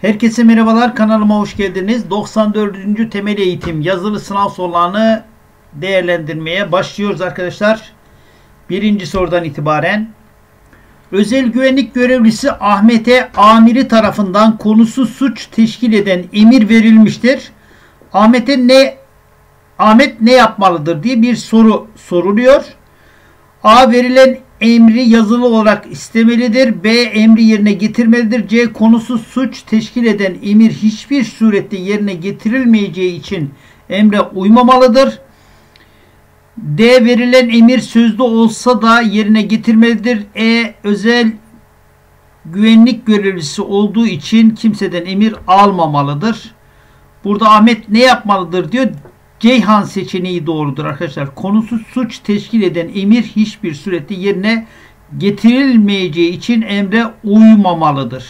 Herkese merhabalar, kanalıma hoş geldiniz. 94. temel eğitim yazılı sınav sorularını değerlendirmeye başlıyoruz arkadaşlar. Birinci sorudan itibaren özel güvenlik görevlisi Ahmet'e amiri tarafından konusu suç teşkil eden emir verilmiştir. Ahmet ne yapmalıdır diye bir soru soruluyor. A. Verilen emri yazılı olarak istemelidir. B. Emri yerine getirmelidir. C. Konusu suç teşkil eden emir hiçbir surette yerine getirilmeyeceği için emre uymamalıdır. D. Verilen emir sözlü olsa da yerine getirmelidir. E. Özel güvenlik görevlisi olduğu için kimseden emir almamalıdır. Burada Ahmet ne yapmalıdır diyor. Ceyhan seçeneği doğrudur arkadaşlar. Konusu suç teşkil eden emir hiçbir surette yerine getirilmeyeceği için emre uymamalıdır.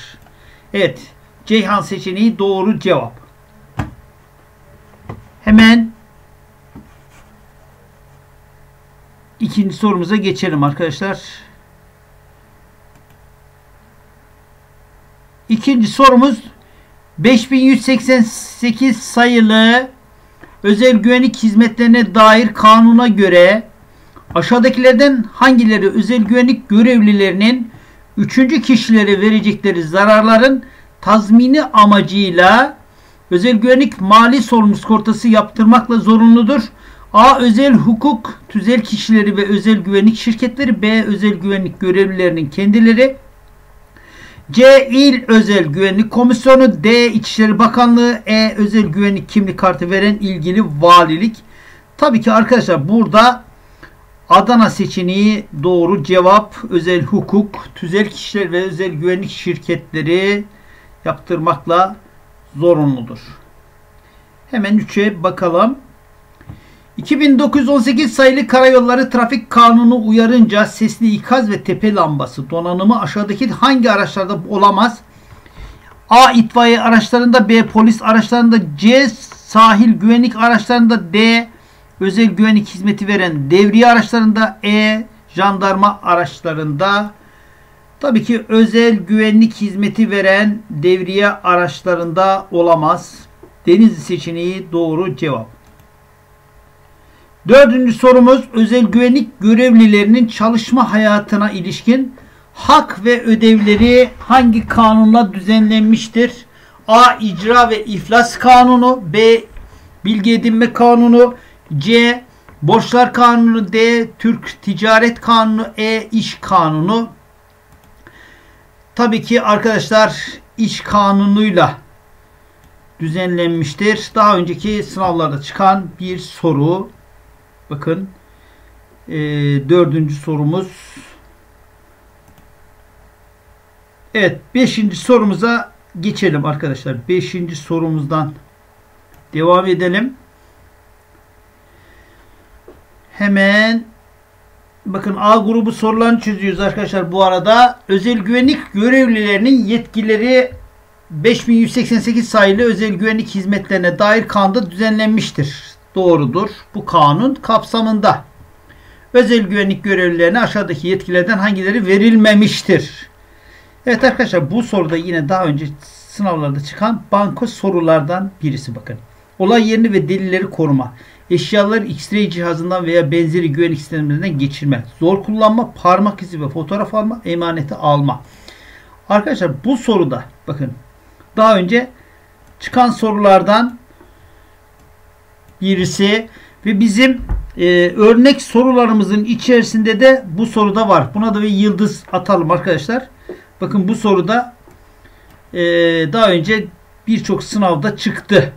Evet. Ceyhan seçeneği doğru cevap. Hemen ikinci sorumuza geçelim arkadaşlar. İkinci sorumuz 5188 sayılı özel güvenlik hizmetlerine dair kanuna göre aşağıdakilerden hangileri özel güvenlik görevlilerinin üçüncü kişilere verecekleri zararların tazmini amacıyla özel güvenlik mali sorumluluk sigortası yaptırmakla zorunludur? A. Özel hukuk, tüzel kişileri ve özel güvenlik şirketleri. B. Özel güvenlik görevlilerinin kendileri. C. İl Özel Güvenlik Komisyonu. D. İçişleri Bakanlığı. E. Özel güvenlik kimlik kartı veren ilgili valilik. Tabii ki arkadaşlar burada Adana seçeneği doğru cevap. Özel hukuk, tüzel kişiler ve özel güvenlik şirketleri yaptırmakla zorunludur. Hemen 3'e bakalım. 2918 sayılı Karayolları Trafik Kanunu uyarınca sesli ikaz ve tepe lambası donanımı aşağıdaki hangi araçlarda olamaz? A. İtfaiye araçlarında. B. Polis araçlarında. C. Sahil güvenlik araçlarında. D. Özel güvenlik hizmeti veren devriye araçlarında. E. Jandarma araçlarında. Tabii ki özel güvenlik hizmeti veren devriye araçlarında olamaz. Denizli seçeneği doğru cevap. Dördüncü sorumuz özel güvenlik görevlilerinin çalışma hayatına ilişkin hak ve ödevleri hangi kanunla düzenlenmiştir? A. İcra ve İflas Kanunu. B. Bilgi Edinme Kanunu. C. Borçlar Kanunu. D. Türk Ticaret Kanunu. E. İş Kanunu. Tabii ki arkadaşlar iş kanunuyla düzenlenmiştir. Daha önceki sınavlarda çıkan bir soru. Bakın dördüncü sorumuz. Evet, beşinci sorumuza geçelim arkadaşlar. Beşinci sorumuzdan devam edelim. Hemen bakın A grubu sorularını çözüyoruz arkadaşlar. Bu arada özel güvenlik görevlilerinin yetkileri 5188 sayılı özel güvenlik hizmetlerine dair kanunda düzenlenmiştir. Doğrudur. Bu kanun kapsamında özel güvenlik görevlilerine aşağıdaki yetkilerden hangileri verilmemiştir? Evet arkadaşlar bu soruda yine daha önce sınavlarda çıkan banko sorulardan birisi bakın. Olay yerini ve delilleri koruma, eşyaları X-ray cihazından veya benzeri güvenlik sistemlerinden geçirme, zor kullanma, parmak izi ve fotoğraf alma, emaneti alma. Arkadaşlar bu soruda bakın daha önce çıkan sorulardan birisi ve bizim örnek sorularımızın içerisinde de bu soruda var. Buna da bir yıldız atalım arkadaşlar. Bakın bu soruda daha önce birçok sınavda çıktı.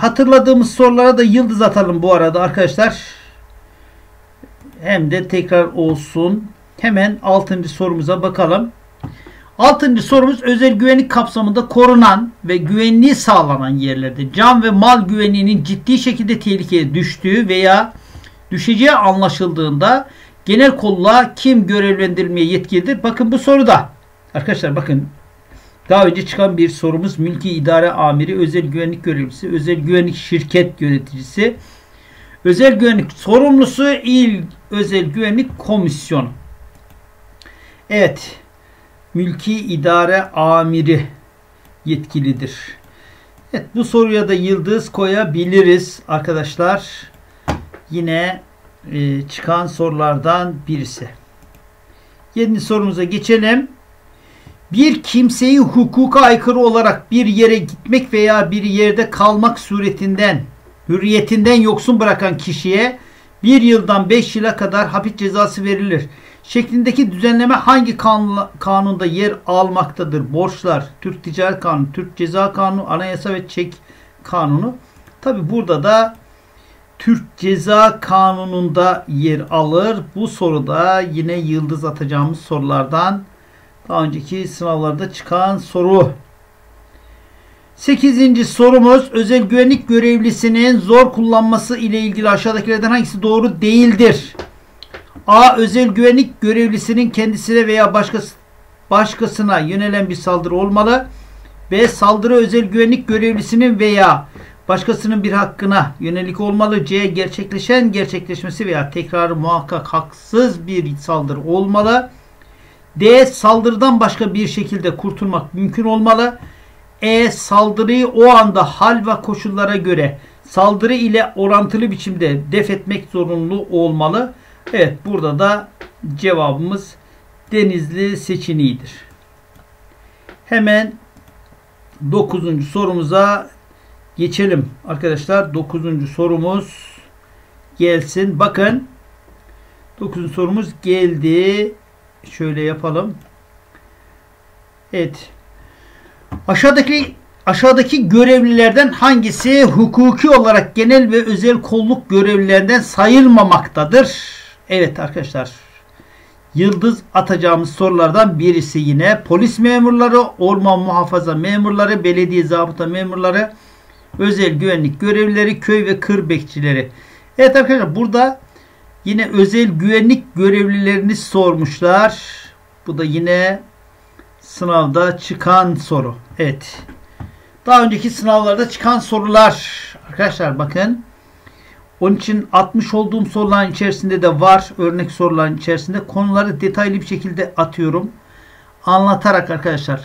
Hatırladığımız sorulara da yıldız atalım bu arada arkadaşlar. Hem de tekrar olsun. Hemen 6. sorumuza bakalım. 6. sorumuz özel güvenlik kapsamında korunan ve güvenliği sağlanan yerlerde can ve mal güvenliğinin ciddi şekilde tehlikeye düştüğü veya düşeceği anlaşıldığında genel kolla kim görevlendirilmeye yetkilidir? Bakın bu soruda arkadaşlar bakın daha önce çıkan bir sorumuz mülki idare amiri, özel güvenlik görevlisi, özel güvenlik şirket yöneticisi, özel güvenlik sorumlusu, il özel güvenlik komisyonu. Evet. Mülki idare amiri yetkilidir. Evet, bu soruya da yıldız koyabiliriz arkadaşlar. Yine çıkan sorulardan birisi. 7. sorumuza geçelim. Bir kimseyi hukuka aykırı olarak bir yere gitmek veya bir yerde kalmak suretinden hürriyetinden yoksun bırakan kişiye 1 yıldan 5 yıla kadar hapis cezası verilir. Şeklindeki düzenleme hangi kanunda yer almaktadır? Borçlar, Türk Ticaret Kanunu, Türk Ceza Kanunu, Anayasa ve Çek Kanunu. Tabi burada da Türk Ceza Kanunu'nda yer alır. Bu soruda yine yıldız atacağımız sorulardan, daha önceki sınavlarda çıkan soru. 8. sorumuz, özel güvenlik görevlisinin zor kullanması ile ilgili aşağıdakilerden hangisi doğru değildir? A. Özel güvenlik görevlisinin kendisine veya başkasına yönelen bir saldırı olmalı. B. Saldırı özel güvenlik görevlisinin veya başkasının bir hakkına yönelik olmalı. C. Gerçekleşmesi veya tekrarı muhakkak haksız bir saldırı olmalı. D. Saldırıdan başka bir şekilde kurtulmak mümkün olmalı. E. Saldırıyı o anda hal ve koşullara göre saldırı ile orantılı biçimde def etmek zorunlu olmalı. Evet, burada da cevabımız Denizli seçeneğidir. Hemen 9. sorumuza geçelim arkadaşlar. 9. sorumuz gelsin. Bakın, 9. sorumuz geldi. Şöyle yapalım. Evet. Aşağıdaki görevlilerden hangisi hukuki olarak genel ve özel kolluk görevlilerinden sayılmamaktadır? Evet arkadaşlar. Yıldız atacağımız sorulardan birisi yine. Polis memurları, orman muhafaza memurları, belediye zabıta memurları, özel güvenlik görevlileri, köy ve kır bekçileri. Evet arkadaşlar, burada yine özel güvenlik görevlilerini sormuşlar. Bu da yine sınavda çıkan soru. Evet. Daha önceki sınavlarda çıkan sorular. Arkadaşlar bakın. Onun için atmış olduğum soruların içerisinde de var. Örnek soruların içerisinde. Konuları detaylı bir şekilde atıyorum. Anlatarak arkadaşlar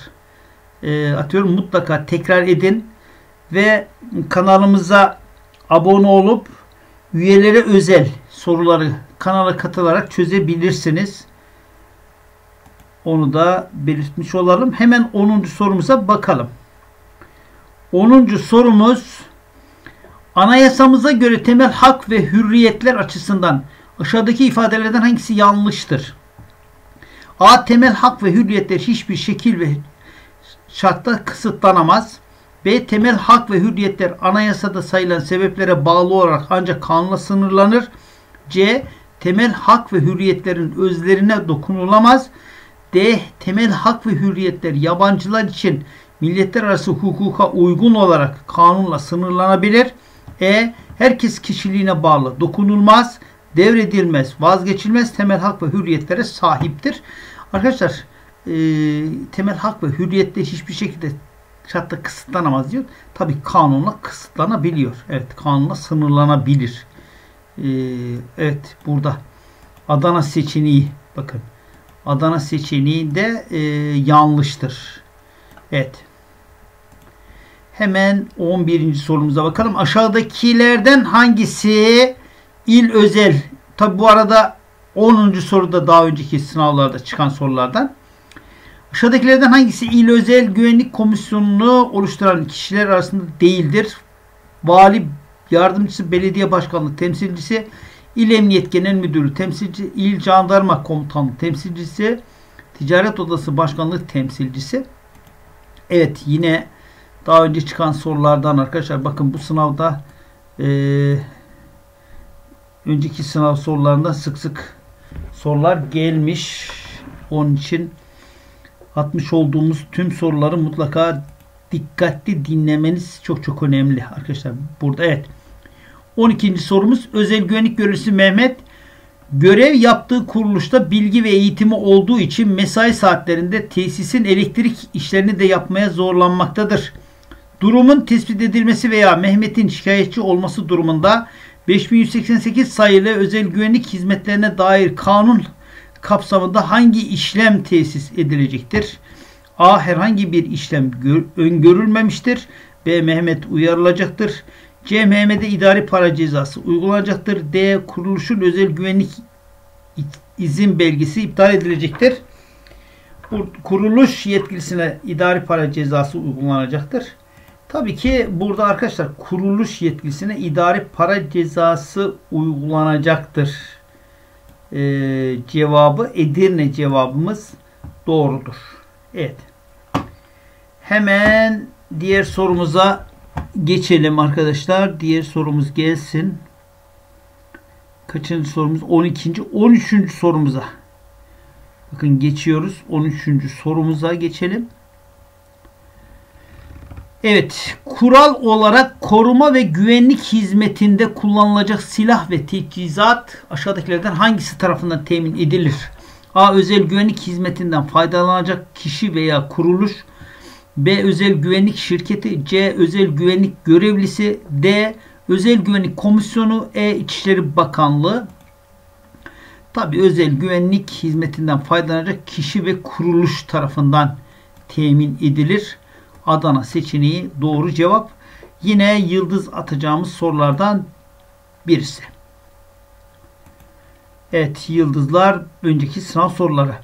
atıyorum. Mutlaka tekrar edin. Ve kanalımıza abone olup üyelere özel soruları kanala katılarak çözebilirsiniz. Onu da belirtmiş olalım. Hemen 10. sorumuza bakalım. 10. sorumuz, anayasamıza göre temel hak ve hürriyetler açısından aşağıdaki ifadelerden hangisi yanlıştır? A. Temel hak ve hürriyetler hiçbir şekil ve şartta kısıtlanamaz. B. Temel hak ve hürriyetler anayasada sayılan sebeplere bağlı olarak ancak kanunla sınırlanır. C. Temel hak ve hürriyetlerin özlerine dokunulamaz. D. Temel hak ve hürriyetler yabancılar için milletler arası hukuka uygun olarak kanunla sınırlanabilir. E. Herkes kişiliğine bağlı, dokunulmaz, devredilmez, vazgeçilmez temel hak ve hürriyetlere sahiptir. Arkadaşlar temel hak ve hürriyetler hiçbir şekilde şartta kısıtlanamaz diyor. Tabii kanunla kısıtlanabiliyor. Evet, kanunla sınırlanabilir. Evet, burada Adana seçeneği, bakın. Adana seçeneği de yanlıştır. Evet. Hemen 11. sorumuza bakalım. Aşağıdakilerden hangisi il özel? Tabi bu arada 10. soruda daha önceki sınavlarda çıkan sorulardan. Aşağıdakilerden hangisi il özel güvenlik komisyonunu oluşturan kişiler arasında değildir? Vali yardımcısı, belediye başkanlığı temsilcisi, İl Emniyet Genel Müdürlüğü temsilcisi, İl Jandarma Komutanlığı temsilcisi, Ticaret Odası Başkanlığı temsilcisi. Evet, yine daha önce çıkan sorulardan arkadaşlar. Bakın, bu sınavda önceki sınav sorularında sık sık sorular gelmiş. Onun için atmış olduğumuz tüm soruları mutlaka dikkatli dinlemeniz çok çok önemli arkadaşlar. Burada evet. 12. sorumuz, özel güvenlik görevlisi Mehmet görev yaptığı kuruluşta bilgi ve eğitimi olduğu için mesai saatlerinde tesisin elektrik işlerini de yapmaya zorlanmaktadır. Durumun tespit edilmesi veya Mehmet'in şikayetçi olması durumunda 5188 sayılı özel güvenlik hizmetlerine dair kanun kapsamında hangi işlem tesis edilecektir? A. Herhangi bir işlem öngörülmemiştir. B. Mehmet uyarılacaktır. C. Mehmet'e idari para cezası uygulanacaktır. D. Kuruluşun özel güvenlik izin belgesi iptal edilecektir. Kuruluş yetkilisine idari para cezası uygulanacaktır. Tabii ki burada arkadaşlar kuruluş yetkilisine idari para cezası uygulanacaktır. Cevabı Edirne cevabımız doğrudur. Evet. Hemen diğer sorumuza geçelim arkadaşlar. Diğer sorumuz gelsin. Kaçıncı sorumuz? 12. 13. sorumuza. Bakın geçiyoruz. 13. sorumuza geçelim. Evet. Kural olarak koruma ve güvenlik hizmetinde kullanılacak silah ve teçhizat aşağıdakilerden hangisi tarafından temin edilir? A. Özel güvenlik hizmetinden faydalanacak kişi veya kuruluş. B. Özel güvenlik şirketi. C. Özel güvenlik görevlisi. D. Özel güvenlik komisyonu. E. İçişleri Bakanlığı. Tabi özel güvenlik hizmetinden faydalanacak kişi ve kuruluş tarafından temin edilir. Adana seçeneği doğru cevap. Yine yıldız atacağımız sorulardan birisi. Evet, yıldızlar önceki sınav soruları.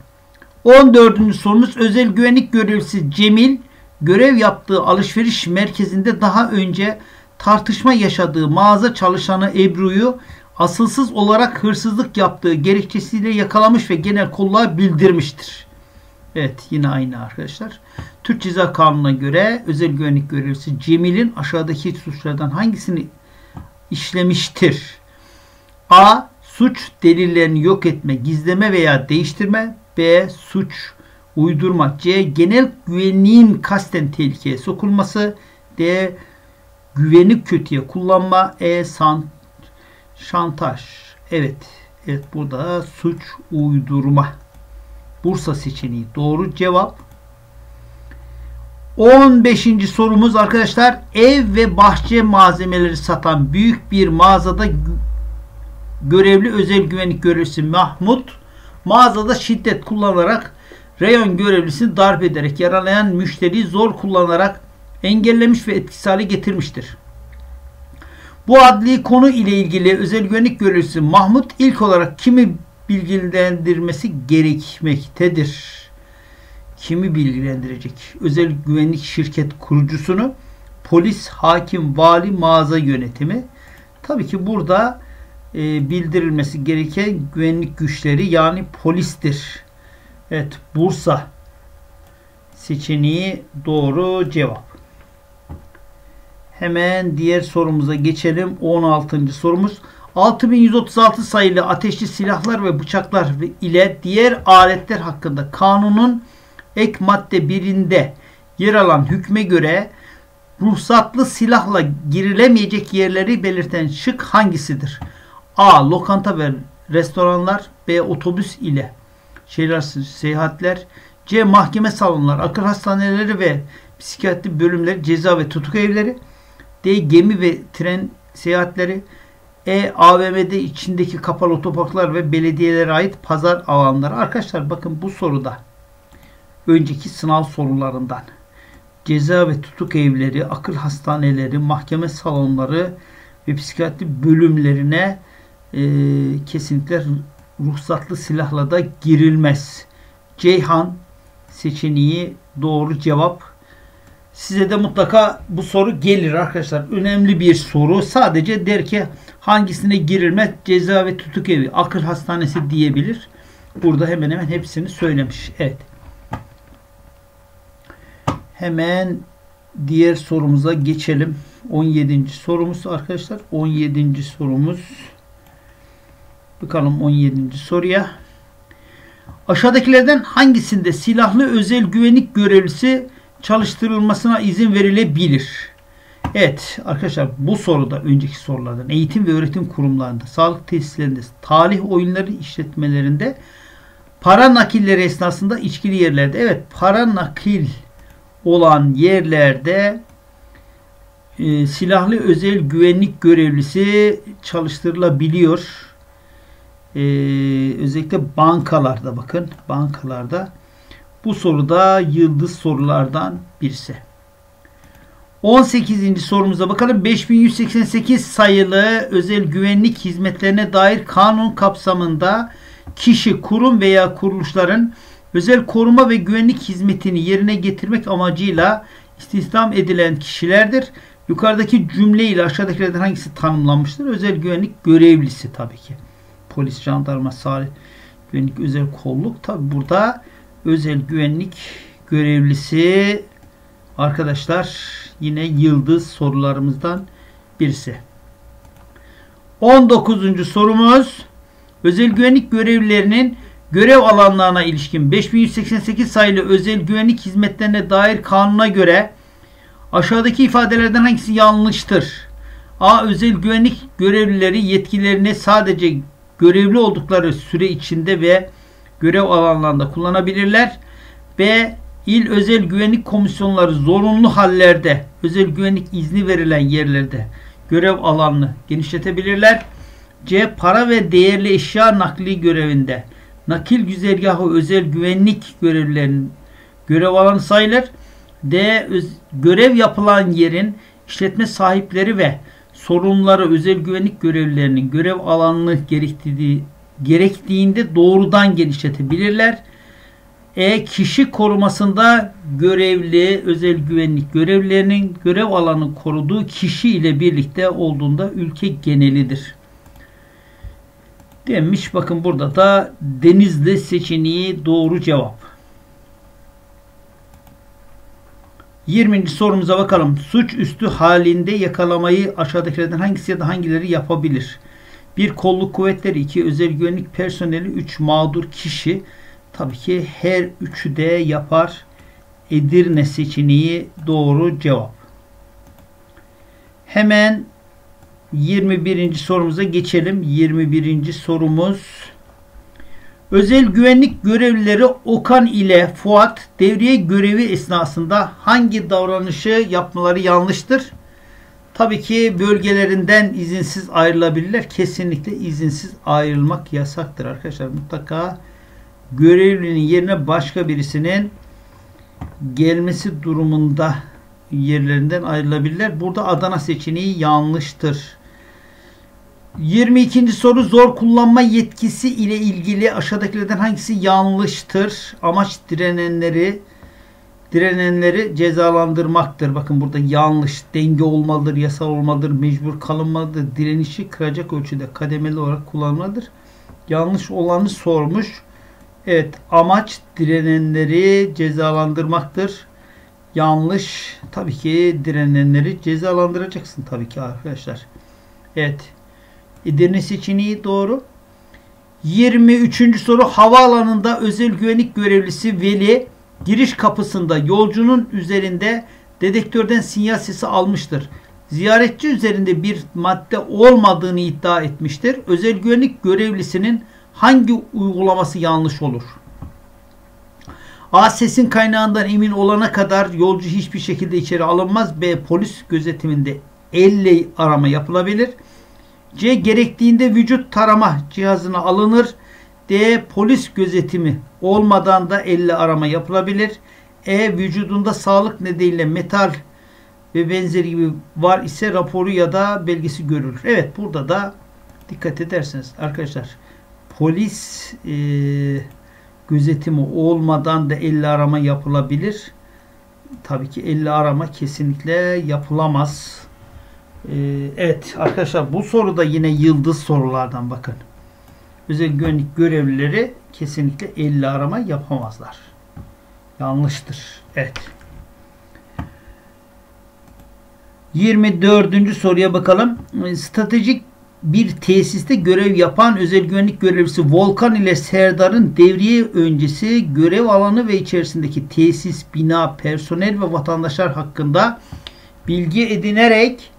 14. sorumuz özel güvenlik görevlisi Cemil görev yaptığı alışveriş merkezinde daha önce tartışma yaşadığı mağaza çalışanı Ebru'yu asılsız olarak hırsızlık yaptığı gerekçesiyle yakalamış ve genelkurula bildirmiştir. Evet, yine aynı arkadaşlar. Türk Ceza Kanunu'na göre özel güvenlik görevlisi Cemil'in aşağıdaki suçlardan hangisini işlemiştir? A. Suç delillerini yok etme, gizleme veya değiştirme. B. Suç uydurma. C. Genel güvenliğin kasten tehlikeye sokulması. D. Güveni kötüye kullanma. E. Şantaj. Evet. Evet, burada suç uydurma. Bursa seçeneği doğru cevap. 15. sorumuz arkadaşlar ev ve bahçe malzemeleri satan büyük bir mağazada görevli özel güvenlik görevlisi Mahmut mağazada şiddet kullanarak reyon görevlisini darp ederek yaralayan müşteriyi zor kullanarak engellemiş ve etkisiz hale getirmiştir. Bu adli konu ile ilgili özel güvenlik görevlisi Mahmut ilk olarak kimi bilgilendirmesi gerekmektedir? Kimi bilgilendirecek? Özel güvenlik şirket kurucusunu, polis, hakim, vali, mağaza yönetimi. Tabii ki burada bildirilmesi gereken güvenlik güçleri yani polistir. Evet, Bursa seçeneği doğru cevap. Hemen diğer sorumuza geçelim. 16. sorumuz. 6136 sayılı ateşli silahlar ve bıçaklar ile diğer aletler hakkında kanunun ek madde 1'inde yer alan hükme göre ruhsatlı silahla girilemeyecek yerleri belirten şık hangisidir? A. Lokanta ve restoranlar. B. Otobüs ile seyahatler. C. Mahkeme salonları, akıl hastaneleri ve psikiyatri bölümleri, ceza ve tutuk evleri. D. Gemi ve tren seyahatleri. E. AVM'de içindeki kapalı otoparklar ve belediyelere ait pazar alanları. Arkadaşlar bakın bu soruda önceki sınav sorularından ceza ve tutuk evleri, akıl hastaneleri, mahkeme salonları ve psikiyatri bölümlerine kesinlikle ruhsatlı silahla da girilmez. Ceyhan seçeneği doğru cevap. Size de mutlaka bu soru gelir arkadaşlar. Önemli bir soru. Sadece der ki hangisine girilmez? Ceza ve tutuk evi, akıl hastanesi diyebilir. Burada hemen hemen hepsini söylemiş. Evet. Hemen diğer sorumuza geçelim. 17. sorumuz arkadaşlar. 17. sorumuz. Bakalım 17. soruya. Aşağıdakilerden hangisinde silahlı özel güvenlik görevlisi çalıştırılmasına izin verilebilir? Evet arkadaşlar bu soruda önceki sorulardan eğitim ve öğretim kurumlarında, sağlık tesislerinde, talih oyunları işletmelerinde, para nakilleri esnasında içkili yerlerde. Evet, para nakil olan yerlerde silahlı özel güvenlik görevlisi çalıştırılabiliyor. Özellikle bankalarda, bakın bankalarda Bu soruda yıldız sorulardan birisi. 18. sorumuza bakalım. 5188 sayılı özel güvenlik hizmetlerine dair kanun kapsamında kişi, kurum veya kuruluşların özel koruma ve güvenlik hizmetini yerine getirmek amacıyla istihdam edilen kişilerdir. Yukarıdaki cümle ile aşağıdakilerden hangisi tanımlanmıştır? Özel güvenlik görevlisi tabii ki. Polis, jandarma, sahil güvenlik, özel kolluk. Tabii burada özel güvenlik görevlisi arkadaşlar yine yıldız sorularımızdan birisi. 19. sorumuz özel güvenlik görevlilerinin görev alanlarına ilişkin 5188 sayılı özel güvenlik hizmetlerine dair kanuna göre aşağıdaki ifadelerden hangisi yanlıştır? A. Özel güvenlik görevlileri yetkilerini sadece görevli oldukları süre içinde ve görev alanlarında kullanabilirler. B. İl özel güvenlik komisyonları zorunlu hallerde özel güvenlik izni verilen yerlerde görev alanını genişletebilirler. C. Para ve değerli eşya nakli görevinde nakil güzergahı özel güvenlik görevlilerinin görev alanı sayılır. D. Görev yapılan yerin işletme sahipleri ve sorumluları özel güvenlik görevlilerinin görev alanını gerektiğinde doğrudan genişletebilirler. E. Kişi korumasında görevli özel güvenlik görevlilerinin görev alanı koruduğu kişi ile birlikte olduğunda ülke genelidir demiş. Bakın burada da Denizli seçeneği doğru cevap. 20. sorumuza bakalım. Suçüstü halinde yakalamayı aşağıdakilerden hangisi ya da hangileri yapabilir? 1. Kolluk kuvvetleri, 2. Özel güvenlik personeli, 3. Mağdur kişi. Tabii ki her üçü de yapar. Edirne seçeneği doğru cevap. Hemen 21. sorumuza geçelim. 21. sorumuz özel güvenlik görevlileri Okan ile Fuat devriye görevi esnasında hangi davranışı yapmaları yanlıştır? Tabii ki bölgelerinden izinsiz ayrılabilirler. Kesinlikle izinsiz ayrılmak yasaktır arkadaşlar. Mutlaka görevlinin yerine başka birisinin gelmesi durumunda yerlerinden ayrılabilirler. Burada Adana seçeneği yanlıştır. 22. soru zor kullanma yetkisi ile ilgili aşağıdakilerden hangisi yanlıştır? Amaç direnenleri cezalandırmaktır. Bakın burada yanlış. Denge olmalıdır, yasal olmalıdır, mecbur kalınmalıdır. Direnişi kıracak ölçüde kademeli olarak kullanmalıdır. Yanlış olanı sormuş. Evet, amaç direnenleri cezalandırmaktır. Yanlış. Tabii ki direnenleri cezalandıracaksın tabii ki arkadaşlar. Evet. Edirne seçeneği doğru. 23. soru havaalanında özel güvenlik görevlisi Veli giriş kapısında yolcunun üzerinde dedektörden sinyal sesi almıştır. Ziyaretçi üzerinde bir madde olmadığını iddia etmiştir. Özel güvenlik görevlisinin hangi uygulaması yanlış olur? A. Sesin kaynağından emin olana kadar yolcu hiçbir şekilde içeri alınmaz. B. Polis gözetiminde elle arama yapılabilir. C. Gerektiğinde vücut tarama cihazına alınır. D. Polis gözetimi olmadan da elle arama yapılabilir. E. Vücudunda sağlık nedeniyle metal ve benzeri gibi var ise raporu ya da belgesi görülür. Evet, burada da dikkat ederseniz arkadaşlar polis gözetimi olmadan da elle arama yapılabilir. Tabii ki elle arama kesinlikle yapılamaz. Evet arkadaşlar, bu soruda yine yıldız sorulardan bakın. Özel güvenlik görevlileri kesinlikle elle arama yapamazlar. Yanlıştır. Evet. 24. soruya bakalım. Stratejik bir tesiste görev yapan özel güvenlik görevlisi Volkan ile Serdar'ın devriye öncesi görev alanı ve içerisindeki tesis, bina, personel ve vatandaşlar hakkında bilgi edinerek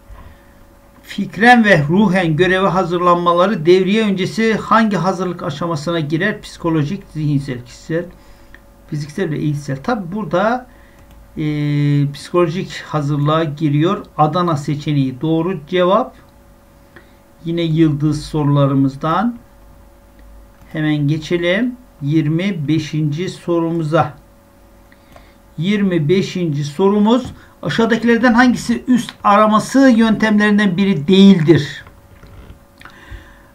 fikren ve ruhen göreve hazırlanmaları devriye öncesi hangi hazırlık aşamasına girer? Psikolojik, zihinsel, kişisel, fiziksel ve eğitsel. Tabi burada psikolojik hazırlığa giriyor. Adana seçeneği doğru cevap. Yine yıldız sorularımızdan. Hemen geçelim 25. sorumuza. 25. sorumuz aşağıdakilerden hangisi üst araması yöntemlerinden biri değildir?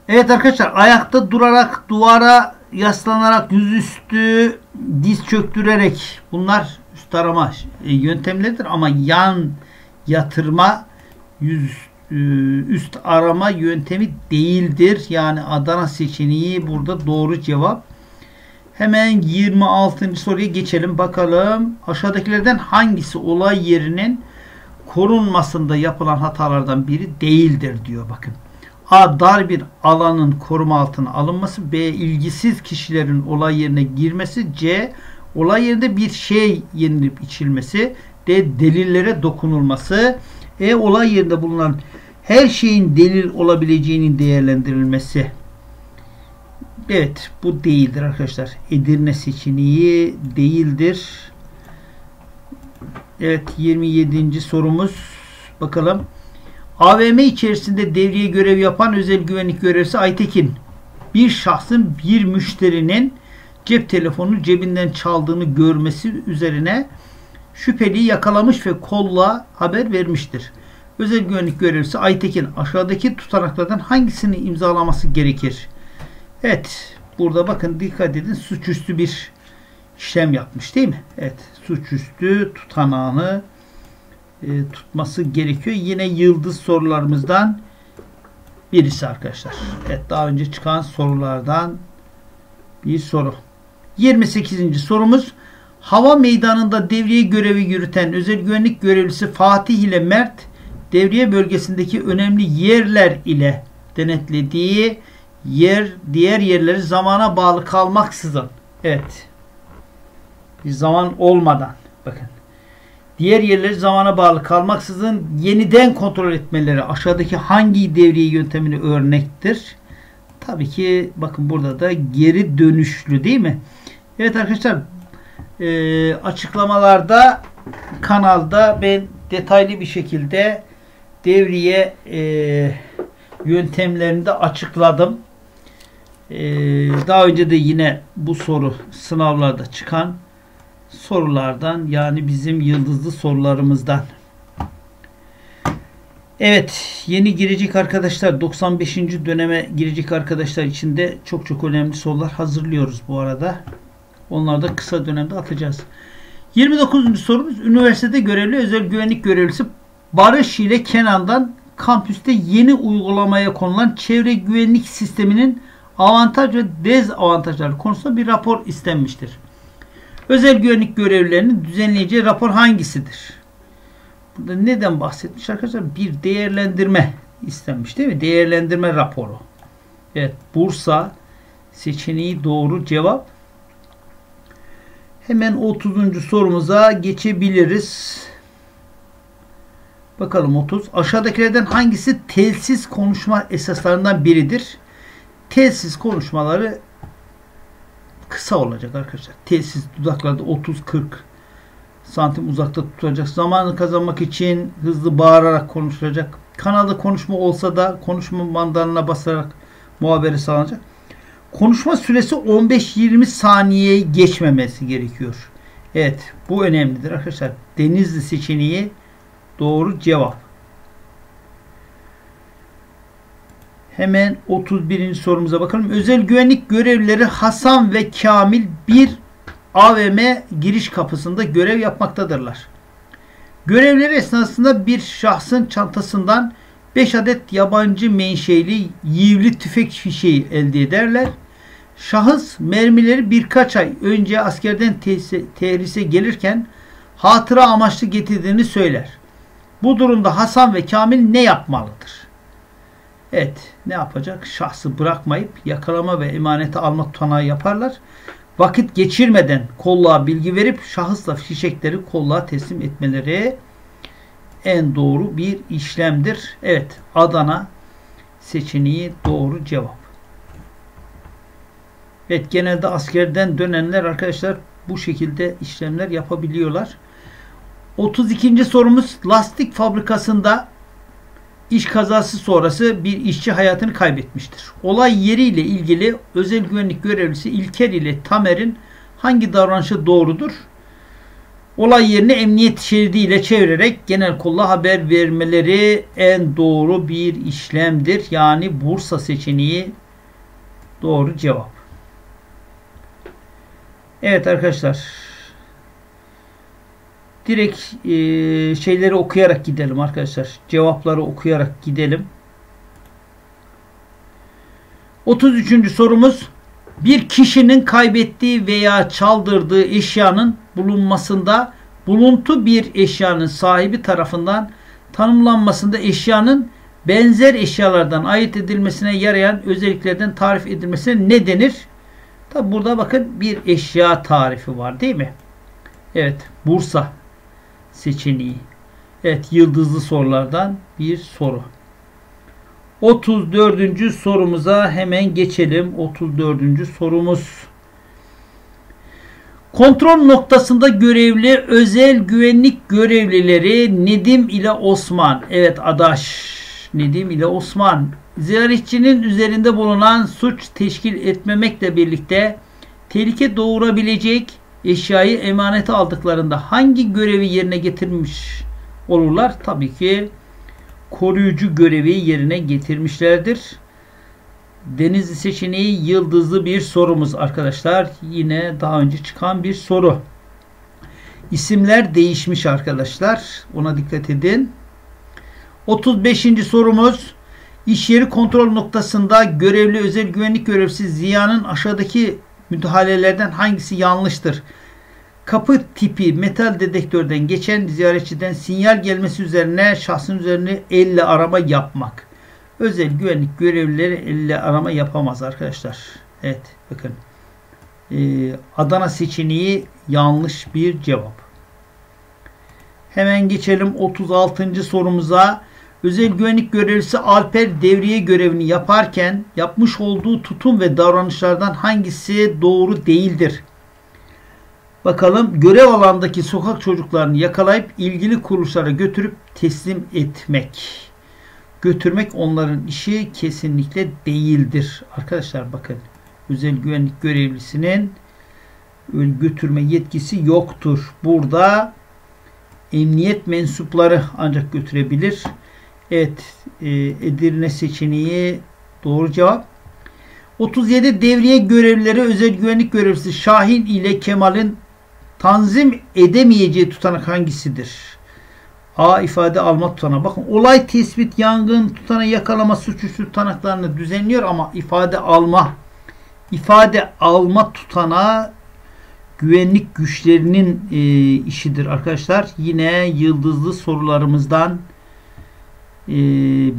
Evet arkadaşlar, ayakta durarak, duvara yaslanarak, yüzüstü, diz çöktürerek, bunlar üst arama yöntemleridir ama yan yatırma üst arama yöntemi değildir. Yani Adana seçeneği burada doğru cevap. Hemen 26. soruya geçelim bakalım. Aşağıdakilerden hangisi olay yerinin korunmasında yapılan hatalardan biri değildir diyor bakın. A. Dar bir alanın koruma altına alınması. B. İlgisiz kişilerin olay yerine girmesi. C. Olay yerinde bir şey yenilip içilmesi. D. Delillere dokunulması. E. Olay yerinde bulunan her şeyin delil olabileceğinin değerlendirilmesi. Evet, bu değildir arkadaşlar. Edirne seçeneği değildir. Evet, 27. sorumuz. Bakalım. AVM içerisinde devriye görev yapan özel güvenlik görevlisi Aytekin, bir şahsın bir müşterinin cep telefonunu cebinden çaldığını görmesi üzerine şüpheliyi yakalamış ve kolla haber vermiştir. Özel güvenlik görevlisi Aytekin aşağıdaki tutanaklardan hangisini imzalaması gerekir? Evet, burada bakın dikkat edin, suçüstü bir işlem yapmış değil mi? Evet, suçüstü tutanağını tutması gerekiyor. Yine yıldız sorularımızdan birisi arkadaşlar. Evet, daha önce çıkan sorulardan bir soru. 28. sorumuz. Hava meydanında devriye görevi yürüten özel güvenlik görevlisi Fatih ile Mert, devriye bölgesindeki önemli yerler ile denetlediği diğer yerleri zamana bağlı kalmaksızın, evet, bir zaman olmadan, bakın, diğer yerleri zamana bağlı kalmaksızın yeniden kontrol etmeleri aşağıdaki hangi devriye yöntemini örnektir? Tabii ki bakın burada da geri dönüşlü değil mi? Evet arkadaşlar, açıklamalarda, kanalda ben detaylı bir şekilde devriye yöntemlerini de açıkladım. Daha önce de yine bu soru sınavlarda çıkan sorulardan, yani bizim yıldızlı sorularımızdan. Evet, yeni girecek arkadaşlar, 95. döneme girecek arkadaşlar için de çok çok önemli sorular hazırlıyoruz bu arada. Onları da kısa dönemde atacağız. 29. sorumuz. Üniversitede görevli özel güvenlik görevlisi Barış ile Kenan'dan kampüste yeni uygulamaya konulan çevre güvenlik sisteminin avantaj ve dezavantajları konusunda bir rapor istenmiştir. Özel güvenlik görevlilerinin düzenleyeceği rapor hangisidir? Burada neden bahsetmiş arkadaşlar? Bir değerlendirme istenmiş değil mi? Değerlendirme raporu. Evet, Bursa seçeneği doğru cevap. Hemen 30. sorumuza geçebiliriz. Bakalım 30. Aşağıdakilerden hangisi telsiz konuşma esaslarından biridir? Telsiz konuşmaları kısa olacak arkadaşlar. Telsiz dudaklarda 30-40 santim uzakta tutulacak. Zamanı kazanmak için hızlı bağırarak konuşulacak. Kanalda konuşma olsa da konuşma bandına basarak muhabere sağlanacak. Konuşma süresi 15-20 saniyeyi geçmemesi gerekiyor. Evet, bu önemlidir arkadaşlar. Denizli seçeneği doğru cevap. Hemen 31. sorumuza bakalım. Özel güvenlik görevlileri Hasan ve Kamil bir AVM giriş kapısında görev yapmaktadırlar. Görevleri esnasında bir şahsın çantasından 5 adet yabancı menşeli yivli tüfek fişeği elde ederler. Şahıs mermileri birkaç ay önce askerden terhise gelirken hatıra amaçlı getirdiğini söyler. Bu durumda Hasan ve Kamil ne yapmalıdır? Evet, ne yapacak? Şahsı bırakmayıp yakalama ve emanete alma tutanağı yaparlar. Vakit geçirmeden kolluğa bilgi verip şahısla fişekleri kolluğa teslim etmeleri en doğru bir işlemdir. Evet, Adana seçeneği doğru cevap. Evet, genelde askerden dönenler arkadaşlar bu şekilde işlemler yapabiliyorlar. 32. sorumuz. Lastik fabrikasında İş kazası sonrası bir işçi hayatını kaybetmiştir. Olay yeriyle ilgili özel güvenlik görevlisi İlker ile Tamer'in hangi davranışı doğrudur? Olay yerini emniyet şeridiyle çevirerek genelkurula haber vermeleri en doğru bir işlemdir. Yani Bursa seçeneği doğru cevap. Evet arkadaşlar. Direkt şeyleri okuyarak gidelim arkadaşlar. Cevapları okuyarak gidelim. 33. sorumuz. Bir kişinin kaybettiği veya çaldırdığı eşyanın bulunmasında, buluntu bir eşyanın sahibi tarafından tanımlanmasında eşyanın benzer eşyalardan ayırt edilmesine yarayan özelliklerden tarif edilmesine ne denir? Tabi burada bakın bir eşya tarifi var değil mi? Evet, Bursa seçeneği. Evet, yıldızlı sorulardan bir soru. 34. sorumuza hemen geçelim. 34. sorumuz. Kontrol noktasında görevli özel güvenlik görevlileri Nedim ile Osman. Evet adaş. Nedim ile Osman. Ziyaretçinin üzerinde bulunan suç teşkil etmemekle birlikte tehlike doğurabilecek eşyayı emanete aldıklarında hangi görevi yerine getirmiş olurlar? Tabii ki koruyucu görevi yerine getirmişlerdir. Denizli seçeneği yıldızlı bir sorumuz arkadaşlar. Yine daha önce çıkan bir soru. İsimler değişmiş arkadaşlar. Ona dikkat edin. 35. sorumuz. İş yeri kontrol noktasında görevli özel güvenlik görevlisi Ziya'nın aşağıdaki müdahalelerden hangisi yanlıştır? Kapı tipi metal dedektörden geçen ziyaretçiden sinyal gelmesi üzerine şahsın üzerine elle arama yapmak. Özel güvenlik görevlileri elle arama yapamaz arkadaşlar. Evet bakın. Adana seçeneği yanlış bir cevap. Hemen geçelim 36. sorumuza. Özel güvenlik görevlisi Alper devriye görevini yaparken yapmış olduğu tutum ve davranışlardan hangisi doğru değildir? Bakalım, görev alandaki sokak çocuklarını yakalayıp ilgili kuruluşlara götürüp teslim etmek. Götürmek onların işi kesinlikle değildir. Arkadaşlar bakın, özel güvenlik görevlisinin götürme yetkisi yoktur. Burada emniyet mensupları ancak götürebilir. Evet, Edirne seçeneği doğru cevap. 37. devriye görevlileri özel güvenlik görevlisi Şahin ile Kemal'in tanzim edemeyeceği tutanak hangisidir? A. ifade alma tutanağı. Bakın olay, tespit, yangın, tutanağı, yakalama, suçüstü tutanaklarını düzenliyor ama ifade alma tutanağı güvenlik güçlerinin işidir arkadaşlar. Yine yıldızlı sorularımızdan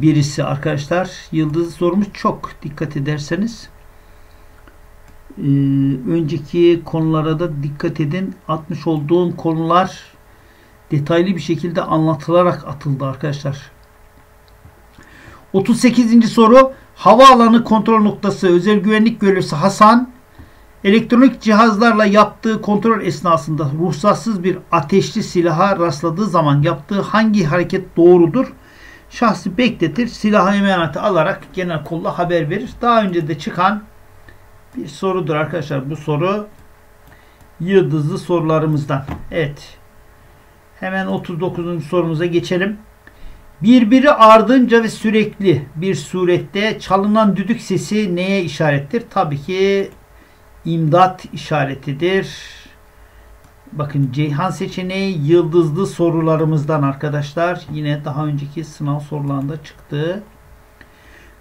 birisi arkadaşlar. Yıldızlı sorumuz çok, dikkat ederseniz. Önceki konulara da dikkat edin. Atmış olduğum konular detaylı bir şekilde anlatılarak atıldı arkadaşlar. 38. soru. Havaalanı kontrol noktası özel güvenlik görevlisi Hasan, elektronik cihazlarla yaptığı kontrol esnasında ruhsatsız bir ateşli silaha rastladığı zaman yaptığı hangi hareket doğrudur? Şahsı bekletir, silahı emanete alarak genelkurula haber verir. Daha önce de çıkan bir sorudur arkadaşlar. Bu soru yıldızlı sorularımızdan. Evet. Hemen 39. sorumuza geçelim. Birbiri ardınca ve sürekli bir surette çalınan düdük sesi neye işarettir? Tabii ki imdat işaretidir. Bakın Ceyhan seçeneği yıldızlı sorularımızdan arkadaşlar. Yine daha önceki sınav sorularında çıktı.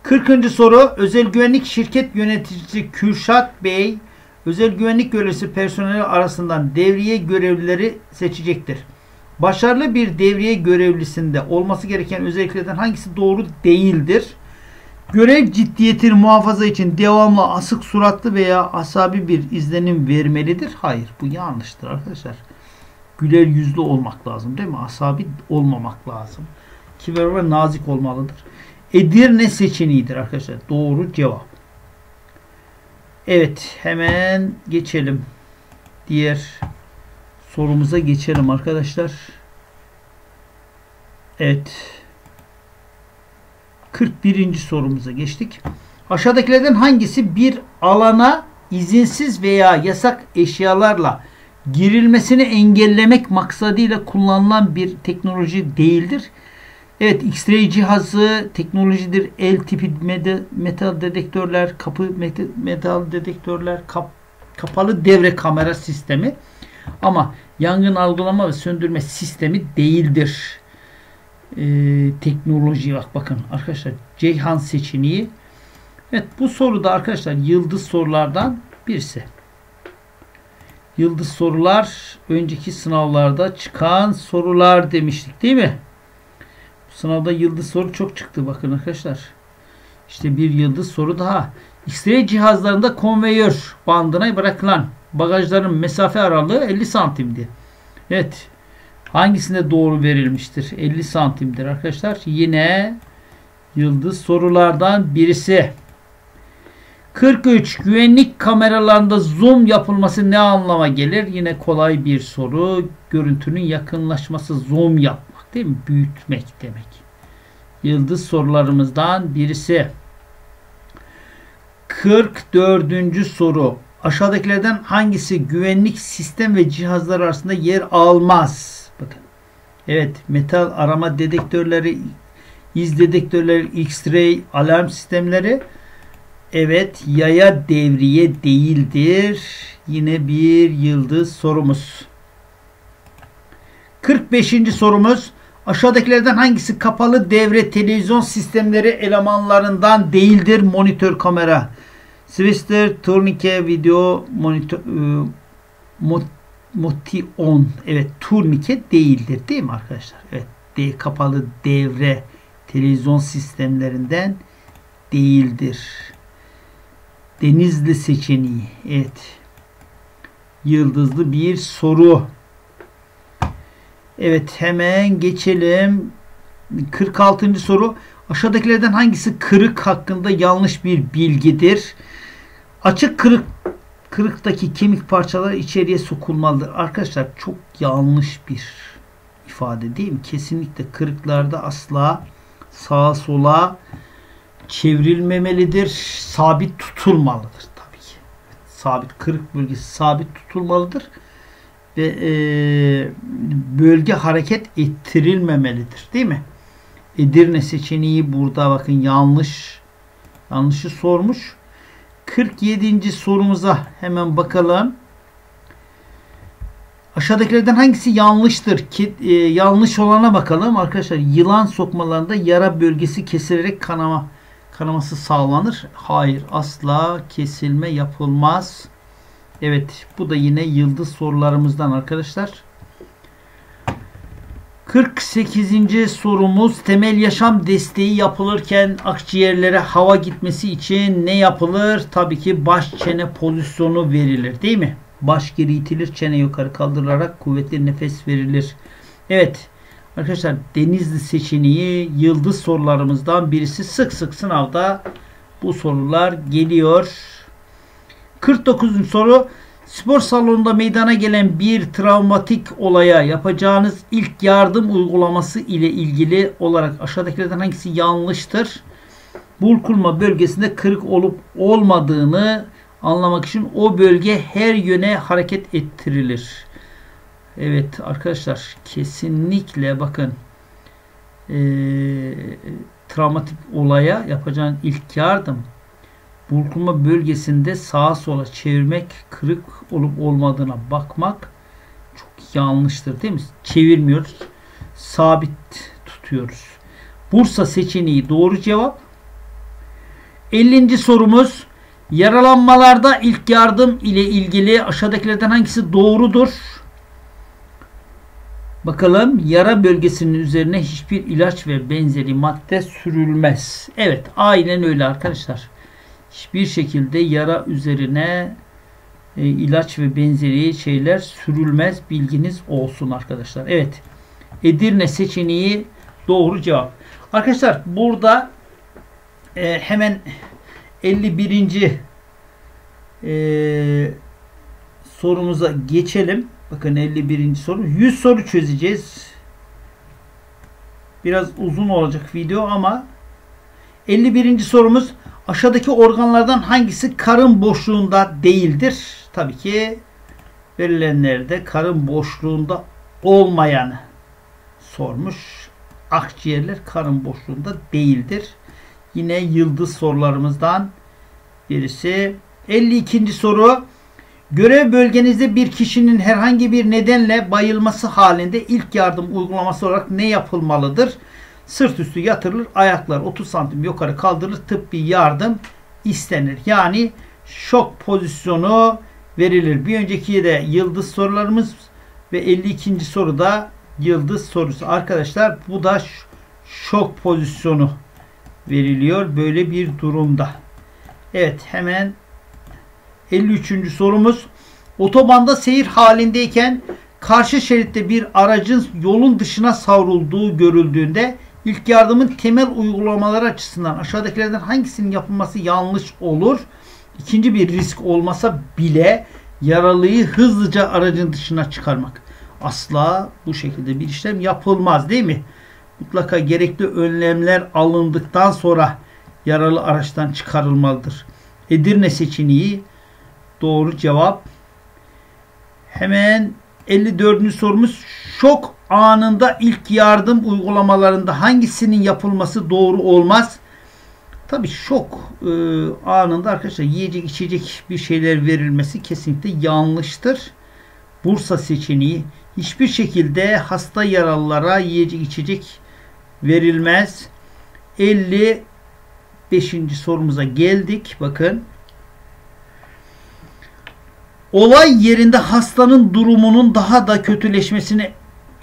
40. soru. Özel güvenlik şirket yöneticisi Kürşat Bey, özel güvenlik görevlisi personeli arasından devriye görevlileri seçecektir. Başarılı bir devriye görevlisinde olması gereken özelliklerden hangisi doğru değildir? Görev ciddiyetini muhafaza için devamlı asık suratlı veya asabi bir izlenim vermelidir. Hayır, bu yanlıştır arkadaşlar. Güler yüzlü olmak lazım değil mi? Asabi olmamak lazım. Kibar ve nazik olmalıdır. Edirne seçeneğidir arkadaşlar. Doğru cevap. Evet, hemen geçelim. Diğer sorumuza geçelim arkadaşlar. Evet. 41. sorumuza geçtik. Aşağıdakilerden hangisi bir alana izinsiz veya yasak eşyalarla girilmesini engellemek maksadıyla kullanılan bir teknoloji değildir. Evet, X-ray cihazı teknolojidir. El tipi metal dedektörler, kapı metal dedektörler, kapalı devre kamera sistemi ama yangın algılama ve söndürme sistemi değildir. Teknoloji, bakın arkadaşlar, Ceyhan seçeneği. Evet, bu soruda arkadaşlar yıldız sorulardan birisi. Yıldız sorular önceki sınavlarda çıkan sorular demiştik değil mi? Bu sınavda yıldız soru çok çıktı bakın arkadaşlar. İşte bir yıldız soru daha. X-ray cihazlarında konveyör bandına bırakılan bagajların mesafe aralığı 50 santimdi. Evet. Hangisinde doğru verilmiştir? 50 santimdir arkadaşlar. Yine yıldız sorulardan birisi. 43. Güvenlik kameralarında zoom yapılması ne anlama gelir? Yine kolay bir soru. Görüntünün yakınlaşması, zoom yapmak değil mi? Büyütmek demek. Yıldız sorularımızdan birisi. 44. soru. Aşağıdakilerden hangisi güvenlik sistem ve cihazlar arasında yer almaz? Bakın. Evet, metal arama dedektörleri, iz dedektörleri, X-ray, alarm sistemleri. Evet, yaya devriye değildir. Yine bir yıldız sorumuz. 45. sorumuz. Aşağıdakilerden hangisi kapalı devre televizyon sistemleri elemanlarından değildir? Monitör kamera, Swister, turnike, video, monitör, motion. Evet, turnike değildir değil mi arkadaşlar? Evet, kapalı devre televizyon sistemlerinden değildir. Denizli seçeneği. Evet. Yıldızlı bir soru. Evet, hemen geçelim. 46. soru. Aşağıdakilerden hangisi kırık hakkında yanlış bir bilgidir? Açık kırıktaki kemik parçaları içeriye sokulmalıdır. Arkadaşlar çok yanlış bir ifade değil mi? Kesinlikle kırıklarda asla sağa sola çevrilmemelidir. Sabit tutulmalıdır tabii ki. Sabit, kırık bölgesi sabit tutulmalıdır ve bölge hareket ettirilmemelidir değil mi? Edirne seçeneği burada bakın yanlışı sormuş. 47. sorumuza hemen bakalım. Aşağıdakilerden hangisi yanlıştır? Yanlış olana bakalım arkadaşlar. Yılan sokmalarında yara bölgesi kesilerek kanaması sağlanır. Hayır, asla kesilme yapılmaz. Evet, bu da yine yıldız sorularımızdan arkadaşlar. 48. sorumuz. Temel yaşam desteği yapılırken akciğerlere hava gitmesi için ne yapılır? Tabii ki baş çene pozisyonu verilir değil mi? Baş geri itilir, çene yukarı kaldırılarak kuvvetli nefes verilir. Evet arkadaşlar, Denizli seçeneği yıldız sorularımızdan birisi. Sık sık sınavda bu sorular geliyor. 49. soru. Spor salonunda meydana gelen bir travmatik olaya yapacağınız ilk yardım uygulaması ile ilgili olarak aşağıdakilerden hangisi yanlıştır? Burkulma bölgesinde kırık olup olmadığını anlamak için o bölge her yöne hareket ettirilir. Evet arkadaşlar, kesinlikle bakın travmatik olaya yapacağın ilk yardım, burkulma bölgesinde sağa sola çevirmek, kırık olup olmadığına bakmak çok yanlıştır değil mi? Çevirmiyoruz, sabit tutuyoruz. Bursa seçeneği doğru cevap. 50. sorumuz. Yaralanmalarda ilk yardım ile ilgili aşağıdakilerden hangisi doğrudur? Bakalım, yara bölgesinin üzerine hiçbir ilaç ve benzeri madde sürülmez. Evet, aynen öyle arkadaşlar. Hiçbir şekilde yara üzerine ilaç ve benzeri şeyler sürülmez. Bilginiz olsun arkadaşlar. Evet, Edirne seçeneği doğru cevap. Arkadaşlar burada hemen 51. Sorumuza geçelim. Bakın 51. soru. 100 soru çözeceğiz. Biraz uzun olacak video ama 51. sorumuz. Aşağıdaki organlardan hangisi karın boşluğunda değildir? Tabii ki Verilenlerde karın boşluğunda olmayanı sormuş. Akciğerler karın boşluğunda değildir. Yine yıldız sorularımızdan birisi. 52. soru. Görev bölgenizde bir kişinin herhangi bir nedenle bayılması halinde ilk yardım uygulaması olarak ne yapılmalıdır? Sırt üstü yatırılır, ayaklar 30 santim yukarı kaldırılır, tıbbi yardım istenir. Yani şok pozisyonu verilir. Bir önceki de yıldız sorularımız ve 52. soruda yıldız sorusu. Arkadaşlar bu da şok pozisyonu veriliyor böyle bir durumda. Evet, hemen 53. sorumuz. Otobanda seyir halindeyken karşı şeritte bir aracın yolun dışına savrulduğu görüldüğünde ilk yardımın temel uygulamaları açısından aşağıdakilerden hangisinin yapılması yanlış olur? İkinci bir risk olmasa bile yaralıyı hızlıca aracın dışına çıkarmak. Asla bu şekilde bir işlem yapılmaz, değil mi? Mutlaka gerekli önlemler alındıktan sonra yaralı araçtan çıkarılmalıdır. Edirne seçeneği doğru cevap. Hemen 54. sorumuz. Şok anında ilk yardım uygulamalarında hangisinin yapılması doğru olmaz? Tabii şok anında arkadaşlar yiyecek içecek bir şeyler verilmesi kesinlikle yanlıştır. Bursa seçeneği. Hiçbir şekilde hasta yaralılara yiyecek içecek verilmez. 55. sorumuza geldik. Bakın. Olay yerinde hastanın durumunun daha da kötüleşmesini